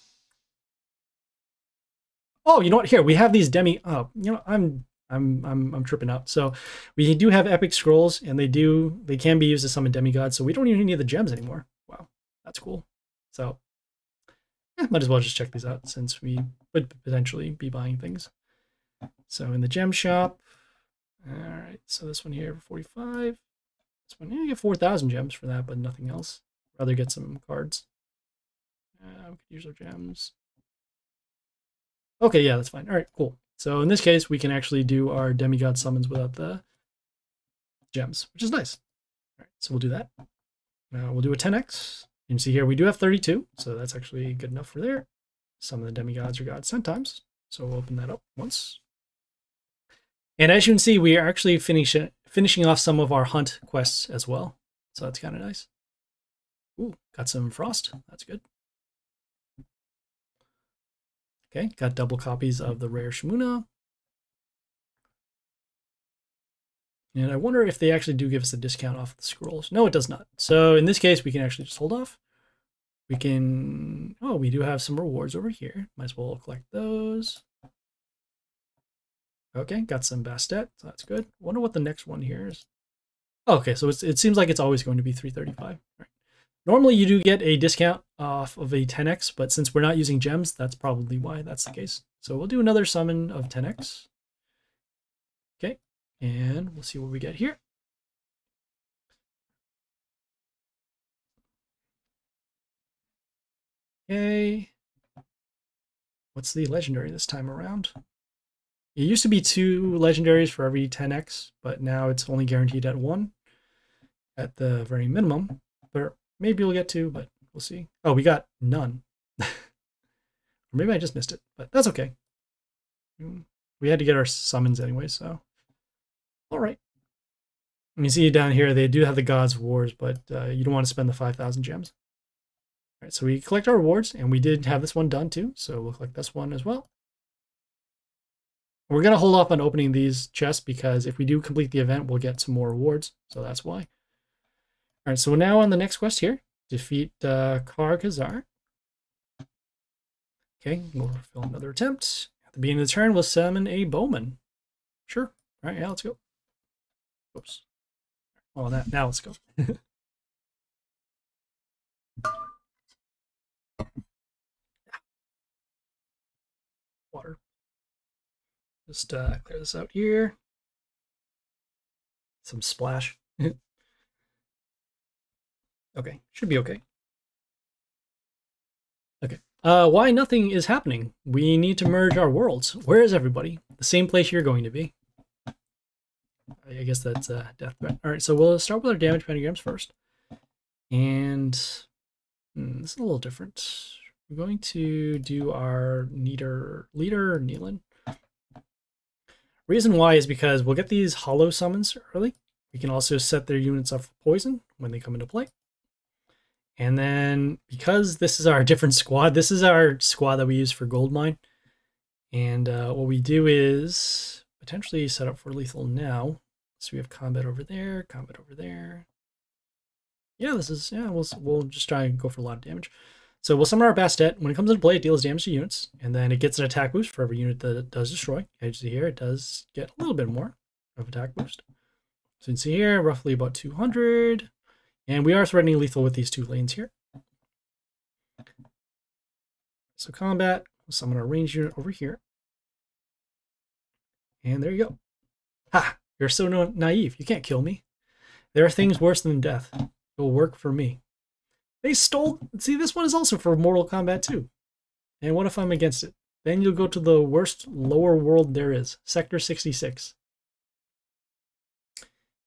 Oh, you know what? Here, we have these demi, oh, you know, I'm I'm I'm I'm tripping up. So we do have epic scrolls, and they do they can be used to summon demigods, so we don't even need the gems anymore. Wow, that's cool. So yeah, might as well just check these out since we would potentially be buying things. So in the gem shop. Alright, so this one here for forty-five. This one, yeah, you get four thousand gems for that, but nothing else. Rather get some cards. Uh, we could use our gems. Okay, yeah, that's fine. Alright, cool. So in this case, we can actually do our demigod summons without the gems, which is nice. All right, so we'll do that. Uh, we'll do a ten X. You can see here we do have thirty-two, so that's actually good enough for there. Some of the demigods are gods sent times, so we'll open that up once. And as you can see, we are actually finish, finishing off some of our hunt quests as well, so that's kind of nice. Ooh, got some frost. That's good. Okay, got double copies of the rare Shimuna. And I wonder if they actually do give us a discount off the scrolls. No, it does not. So in this case, we can actually just hold off. We can, oh, we do have some rewards over here. Might as well collect those. Okay, got some Bastet, so that's good. Wonder what the next one here is. Oh, okay, so it's, it seems like it's always going to be three thirty-five. All right. Normally you do get a discount off of a ten X, but since we're not using gems, that's probably why that's the case. So we'll do another summon of ten X. Okay, and we'll see what we get here. Okay. What's the legendary this time around? It used to be two legendaries for every ten X, but now it's only guaranteed at one at the very minimum. But maybe we'll get to, but we'll see. Oh, we got none. Or maybe I just missed it, but that's okay. We had to get our summons anyway, so. All right. You see down here, they do have the Gods Wars, but uh, you don't want to spend the five thousand gems. All right, so we collect our rewards, and we did have this one done too, so we'll collect this one as well. We're going to hold off on opening these chests because if we do complete the event, we'll get some more rewards, so that's why. All right, so we're now on the next quest here. Defeat uh, Kargazar. Okay, we'll fulfill another attempt. At the beginning of the turn, we'll summon a bowman. Sure. All right, yeah, let's go. Oops. Well, that, now let's go. Water. Just uh, clear this out here. Some splash. Okay, should be okay. Okay, Uh, why nothing is happening? We need to merge our worlds. Where is everybody? The same place you're going to be. I guess that's uh, death threat. All right, so we'll start with our damage pentagrams first. And hmm, this is a little different. We're going to do our leader, leader Nealon. Reason why is because we'll get these hollow summons early. We can also set their units up for poison when they come into play. And then because this is our different squad, this is our squad that we use for Goldmine. And uh, what we do is potentially set up for lethal now. So we have combat over there, combat over there. Yeah, this is, yeah, we'll, we'll just try and go for a lot of damage. So we'll summon our Bastet. When it comes into play, it deals damage to units. And then it gets an attack boost for every unit that it does destroy. As you see here, it does get a little bit more of attack boost. So you can see here, roughly about two hundred. And we are threatening lethal with these two lanes here. So combat, we'll summon our range unit over here. And there you go. Ha! You're so no naive. You can't kill me. There are things worse than death. It will work for me. They stole... See, this one is also for Mortal Kombat two. And what if I'm against it? Then you'll go to the worst lower world there is. Sector sixty-six.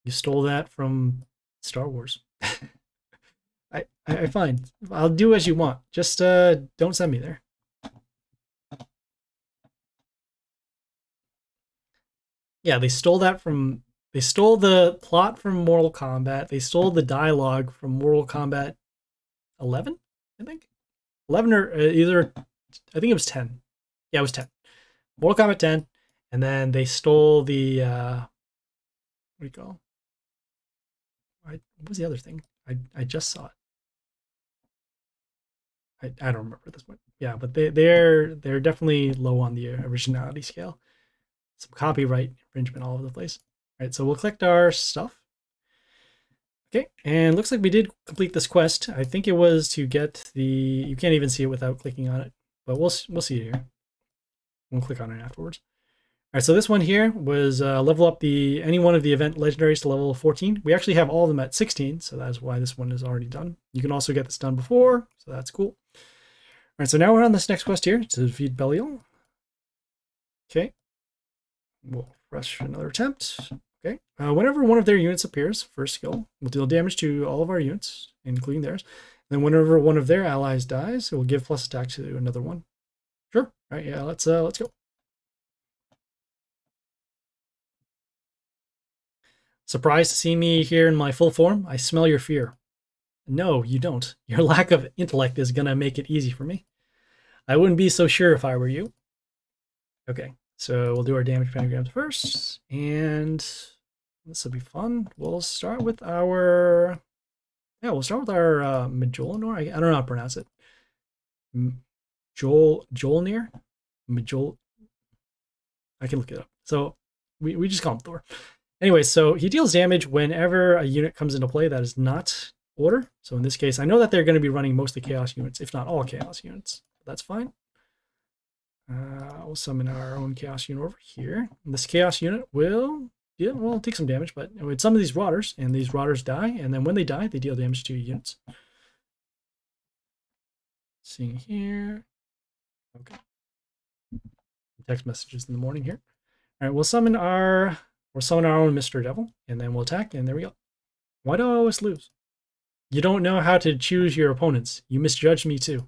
You stole that from Star Wars. I, I fine. I'll do as you want. Just uh, don't send me there. Yeah, they stole that from... They stole the plot from Mortal Kombat. They stole the dialogue from Mortal Kombat eleven, I think. eleven or uh, either... I think it was ten. Yeah, it was ten. Mortal Kombat ten. And then they stole the... Uh, what do you call I, what was the other thing? I, I just saw it. I, I don't remember at this point. Yeah, but they, they're they're definitely low on the originality scale. Some copyright infringement all over the place. All right, so we'll collect our stuff. Okay, and looks like we did complete this quest. I think it was to get the... You can't even see it without clicking on it, but we'll we'll see it here. We'll click on it afterwards. All right, so this one here was uh, level up the any one of the event legendaries to level fourteen. We actually have all of them at sixteen, so that's why this one is already done. You can also get this done before, so that's cool. All right, so now we're on this next quest here to defeat Belial. Okay, we'll rush another attempt. Okay, uh, whenever one of their units appears, first skill, we'll deal damage to all of our units, including theirs. And then whenever one of their allies dies, it will give plus attack to another one. Sure. All right, yeah, let's uh, let's go. Surprised to see me here in my full form? I smell your fear. No, you don't. Your lack of intellect is gonna make it easy for me. I wouldn't be so sure if I were you. Okay. So we'll do our damage pentagrams first, and this will be fun. We'll start with our, yeah, we'll start with our uh, Mjölnir. I, I don't know how to pronounce it. Mjol, Mjölnir? Mjol, I can look it up. So we, we just call him Thor. Anyway, so he deals damage whenever a unit comes into play that is not order. So in this case, I know that they're going to be running mostly chaos units, if not all chaos units. That's fine. Uh, we'll summon our own chaos unit over here. And this chaos unit will, yeah, well, take some damage, but it's some of these rotters, and these rotters die, and then when they die, they deal damage to units. Seeing here, okay. Text messages in the morning here. All right, we'll summon our, we'll summon our own Mister Devil, and then we'll attack, and there we go. Why do I always lose? You don't know how to choose your opponents. You misjudged me too.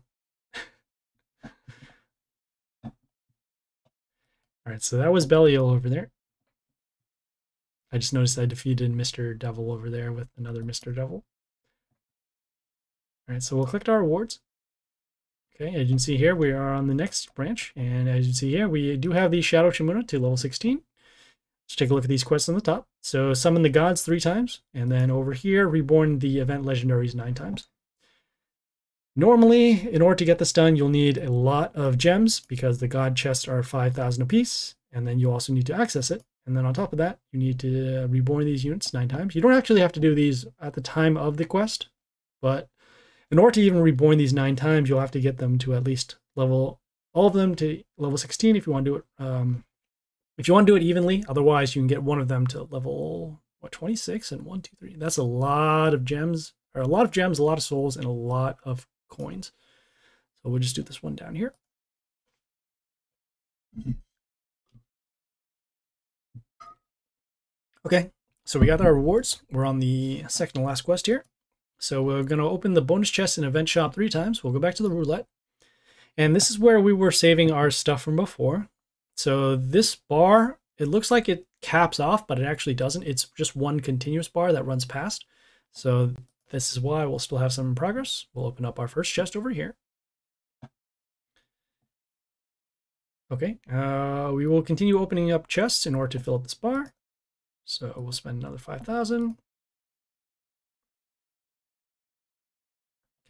All right, so that was Belial over there. I just noticed I defeated Mister Devil over there with another Mister Devil. All right, so we'll collect our awards. Okay, as you can see here, we are on the next branch. And as you can see here, we do have the Shadow Shimuna to level sixteen. Let's take a look at these quests on the top. So summon the gods three times. And then over here, reborn the event legendaries nine times. Normally, in order to get this done, you'll need a lot of gems because the god chests are five thousand apiece, and then you also need to access it. And then on top of that, you need to reborn these units nine times. You don't actually have to do these at the time of the quest, but in order to even reborn these nine times, you'll have to get them to at least level all of them to level sixteen if you want to do it. Um, if you want to do it evenly, otherwise you can get one of them to level what twenty-six and one, two, three. That's a lot of gems, or a lot of gems, a lot of souls, and a lot of coins. So we'll just do this one down here. Okay, so we got our rewards. We're on the second to last quest here. So we're going to open the bonus chest in Event Shop three times. We'll go back to the roulette. And this is where we were saving our stuff from before. So this bar, it looks like it caps off, but it actually doesn't. It's just one continuous bar that runs past. So this is why we'll still have some in progress. We'll open up our first chest over here. Okay, uh, we will continue opening up chests in order to fill up this bar. So we'll spend another five thousand.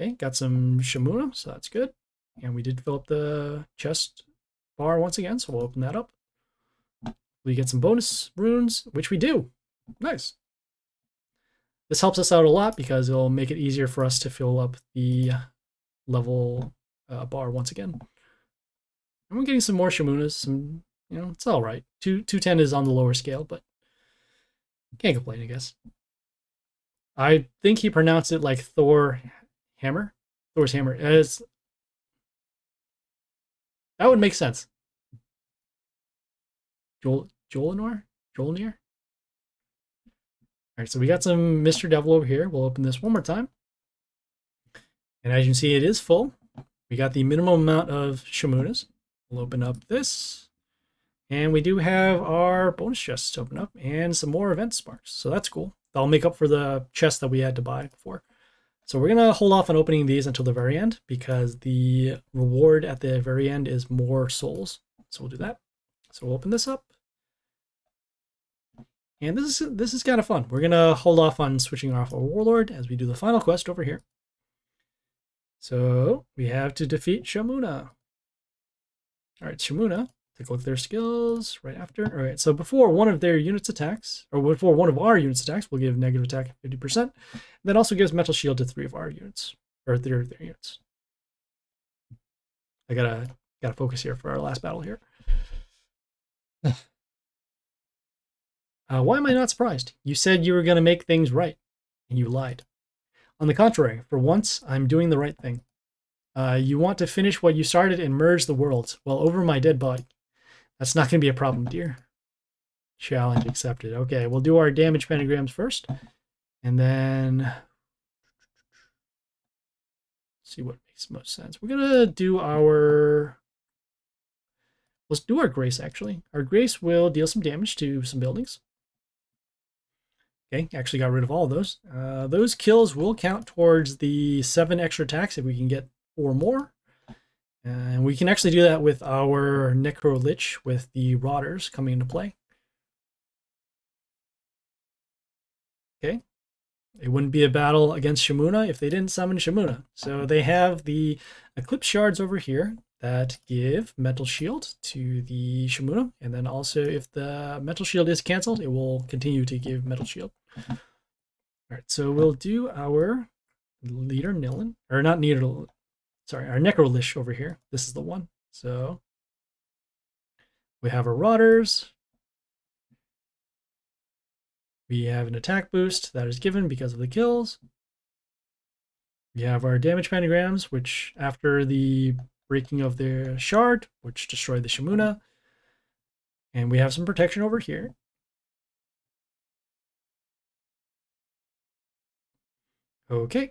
Okay, got some Shimuna, so that's good. And we did fill up the chest bar once again, so we'll open that up. We get some bonus runes, which we do. Nice. This helps us out a lot because it'll make it easier for us to fill up the level uh, bar once again. And we're getting some more Shimunas. Some, you know, it's all right. Two two ten is on the lower scale, but can't complain, I guess. I think he pronounced it like Thor Hammer, Thor's Hammer. It's, that would make sense. Jol Jolinor? Mjölnir? Alright, so we got some Mister Devil over here. We'll open this one more time. And as you can see, it is full. We got the minimum amount of Shimunas. We'll open up this. And we do have our bonus chests to open up and some more event sparks. So that's cool. That'll make up for the chest that we had to buy before. So we're going to hold off on opening these until the very end because the reward at the very end is more souls. So we'll do that. So we'll open this up. And this is this is kind of fun. We're going to hold off on switching off our Warlord as we do the final quest over here. So we have to defeat Shimuna. All right, Shimuna. Take a look at their skills right after. All right, so before one of their units attacks, or before one of our units attacks, we'll give negative attack fifty percent. That also gives metal shield to three of our units, or three of their units. I gotta gotta focus here for our last battle here. uh, why am I not surprised? You said you were gonna make things right, and you lied. On the contrary, for once, I'm doing the right thing. Uh, you want to finish what you started and merge the worlds, well, over my dead body. That's not going to be a problem, dear. Challenge accepted. Okay, we'll do our damage pentagrams first. And then... see what makes most sense. We're going to do our... let's do our grace, actually. Our grace will deal some damage to some buildings. Okay, actually got rid of all of those. Uh, those kills will count towards the seven extra attacks if we can get four more. And we can actually do that with our Necrolich with the Rotters coming into play. Okay. It wouldn't be a battle against Shimuna if they didn't summon Shimuna. So they have the Eclipse Shards over here that give Metal Shield to the Shimuna. And then also if the Metal Shield is cancelled, it will continue to give Metal Shield. All right, so we'll do our leader Nilan, or not Nilan. Sorry, our Necrolish over here. This is the one. So we have our Rotters. We have an attack boost that is given because of the kills. We have our damage pentagrams, which after the breaking of their shard, which destroyed the Shimuna. And we have some protection over here. Okay.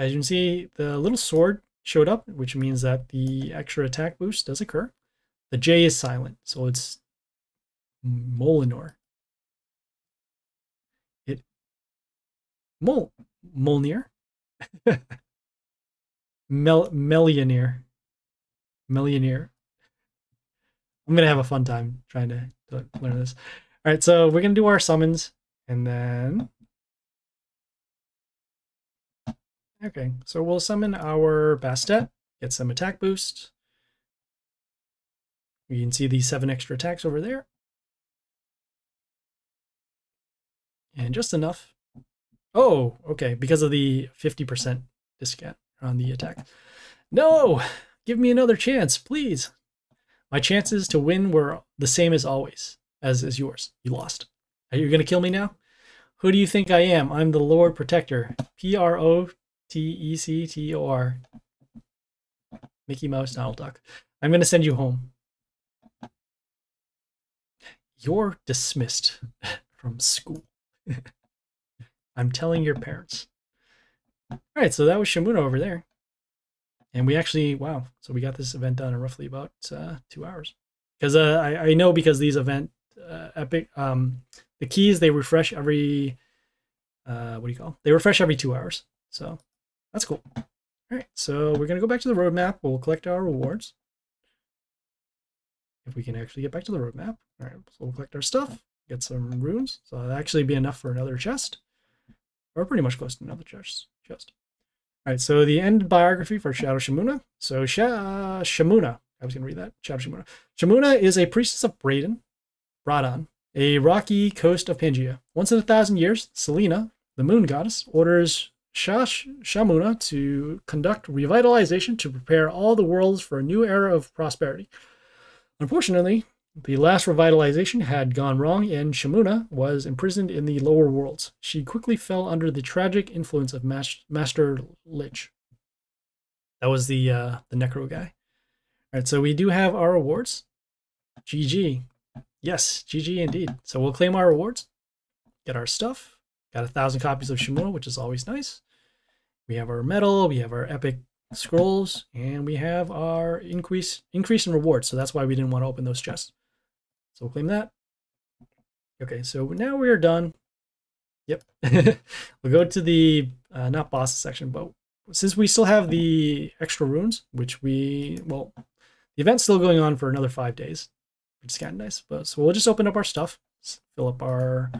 As you can see, the little sword showed up, which means that the extra attack boost does occur. The J is silent, so it's Mjölnir. It Mol Mjölnir, Mel Mjölnir, Mjölnir. I'm gonna have a fun time trying to, to learn this. All right, so we're gonna do our summons, and then. Okay, so we'll summon our Bastet, get some attack boost. You can see the seven extra attacks over there. And just enough. Oh, okay, because of the fifty percent discount on the attack. No, give me another chance, please. My chances to win were the same as always, as is yours. You lost. Are you going to kill me now? Who do you think I am? I'm the Lord Protector. P R O T E C T O R. Mickey Mouse and Owl Duck. I'm going to send you home. You're dismissed from school. I'm telling your parents. All right, so that was Shimuna over there. And we actually, wow, so we got this event done in roughly about uh, two hours. Because uh, I, I know because these event uh, epic, um, the keys, they refresh every, uh, what do you call? They refresh every two hours. So that's cool. All right, so we're going to go back to the roadmap. We'll collect our rewards. If we can actually get back to the roadmap. All right, so we'll collect our stuff, get some runes. So that'll actually be enough for another chest. We're pretty much close to another chest. chest. All right, so the end biography for Shadow Shimuna. So Sh uh, Shimuna, I was going to read that. Shadow Shimuna. Shimuna is a priestess of Braden, Bradan, a rocky coast of Pangea. Once in a thousand years, Selena, the moon goddess, orders Shash Shimuna to conduct revitalization to prepare all the worlds for a new era of prosperity. Unfortunately, the last revitalization had gone wrong and Shimuna was imprisoned in the lower worlds. She quickly fell under the tragic influence of Mas Master Lich. That was the uh, the Necro guy. All right, so we do have our awards. G G. Yes, G G indeed. So we'll claim our awards, get our stuff. Got a thousand copies of Shimuna, which is always nice. We have our medal, we have our epic scrolls, and we have our increase increase in rewards. So that's why we didn't want to open those chests. So we'll claim that. Okay, so now we are done. Yep. We'll go to the uh, not boss section, but since we still have the extra runes, which we, well, the event's still going on for another five days, which is kind of nice. But so we'll just open up our stuff, fill up our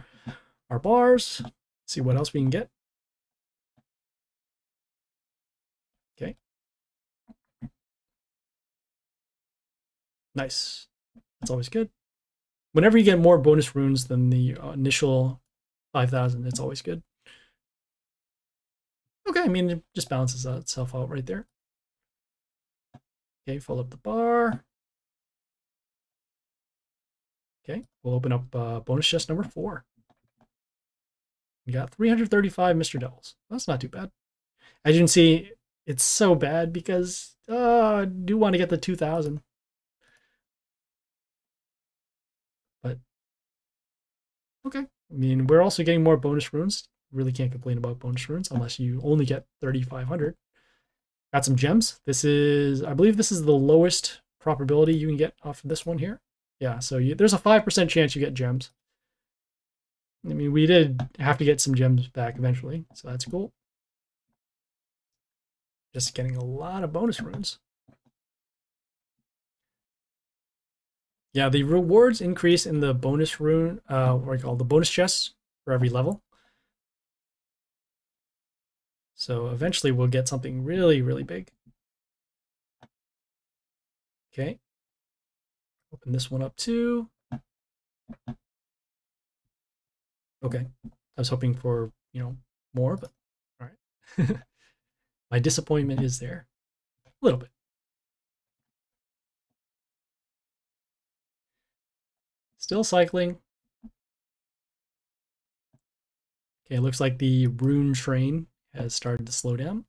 our bars, see what else we can get. Nice. That's always good. Whenever you get more bonus runes than the initial five thousand, it's always good. Okay, I mean, it just balances itself out right there. Okay, fill up the bar. Okay, we'll open up uh, bonus chest number four. We got three hundred thirty-five Mister Devils. That's not too bad. As you can see, it's so bad because uh, I do want to get the two thousand. Okay, I mean, we're also getting more bonus runes. Really can't complain about bonus runes unless you only get thirty-five hundred. Got some gems. This is, I believe this is the lowest probability you can get off of this one here. Yeah, so you, there's a five percent chance you get gems. I mean, we did have to get some gems back eventually, so that's cool. Just getting a lot of bonus runes. Yeah, the rewards increase in the bonus rune, uh, what do you call the bonus chests for every level. So eventually we'll get something really, really big. Okay. Open this one up too. Okay. I was hoping for, you know, more, but all right. My disappointment is there. A little bit. Still cycling. Okay, it looks like the rune train has started to slow down.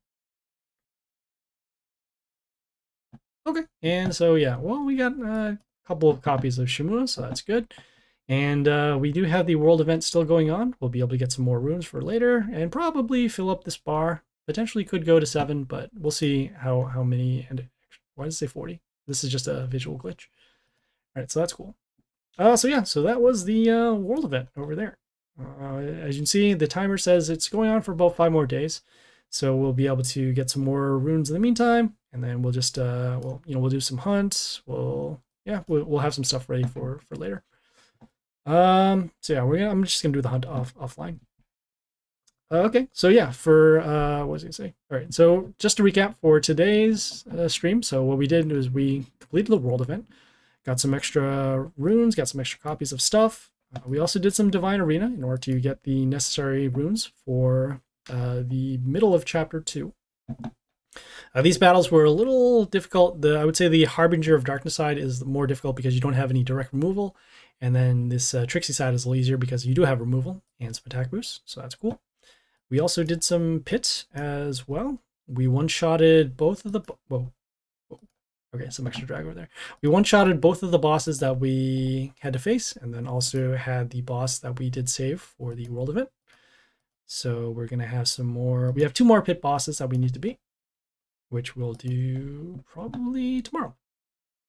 Okay, and so yeah, well, we got a couple of copies of Shimuna, so that's good. And uh, we do have the world event still going on. We'll be able to get some more runes for later and probably fill up this bar. Potentially could go to seven, but we'll see how, how many, and why does it say forty? This is just a visual glitch. All right, so that's cool. Uh, so yeah, so that was the uh, world event over there. Uh, as you can see, the timer says it's going on for about five more days, so we'll be able to get some more runes in the meantime, and then we'll just, uh, well, you know, we'll do some hunts. We'll, yeah, we'll, we'll have some stuff ready for for later. Um, so yeah, we're gonna, I'm just gonna do the hunt off offline. Uh, okay, so yeah, for uh, what was I gonna say? All right, so just to recap for today's uh, stream. So what we did was we completed the world event. Got some extra runes, got some extra copies of stuff. Uh, we also did some Divine Arena in order to get the necessary runes for uh, the middle of Chapter two. Uh, these battles were a little difficult. The, I would say the Harbinger of Darkness side is more difficult because you don't have any direct removal. And then this uh, Tricksy side is a little easier because you do have removal and some attack boosts, so that's cool. We also did some pits as well. We one-shotted both of the... Whoa. Okay, some extra drag over there. We one-shotted both of the bosses that we had to face, and then also had the boss that we did save for the world event. So we're going to have some more. We have two more pit bosses that we need to beat, which we'll do probably tomorrow.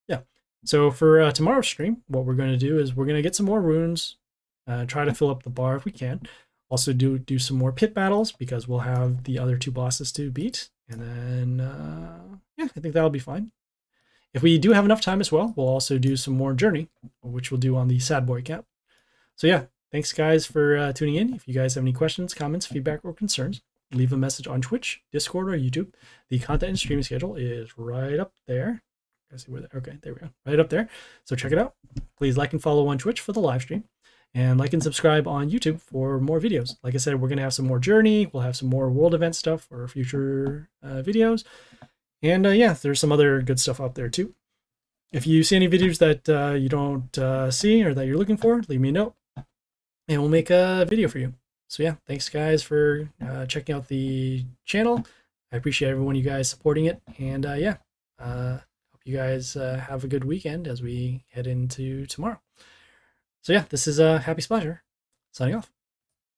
Yeah. So for uh, tomorrow's stream, what we're going to do is we're going to get some more runes, uh, try to fill up the bar if we can. Also do, do some more pit battles because we'll have the other two bosses to beat. And then, uh, yeah, I think that'll be fine. If we do have enough time as well, we'll also do some more Journey, which we'll do on the Sad Boy cap. So yeah, thanks guys for uh, tuning in. If you guys have any questions, comments, feedback, or concerns, leave a message on Twitch, Discord, or YouTube. The content and streaming schedule is right up there. I see where. Okay, there we go. Right up there. So check it out. Please like and follow on Twitch for the live stream, and like and subscribe on YouTube for more videos. Like I said, we're going to have some more Journey. We'll have some more world event stuff for future uh, videos. And uh, yeah, there's some other good stuff out there too. If you see any videos that uh, you don't uh, see or that you're looking for, leave me a note and we'll make a video for you. So yeah, thanks guys for uh, checking out the channel. I appreciate everyone, you guys supporting it. And uh, yeah, uh, hope you guys uh, have a good weekend as we head into tomorrow. So yeah, this is uh, Happy Splasher signing off.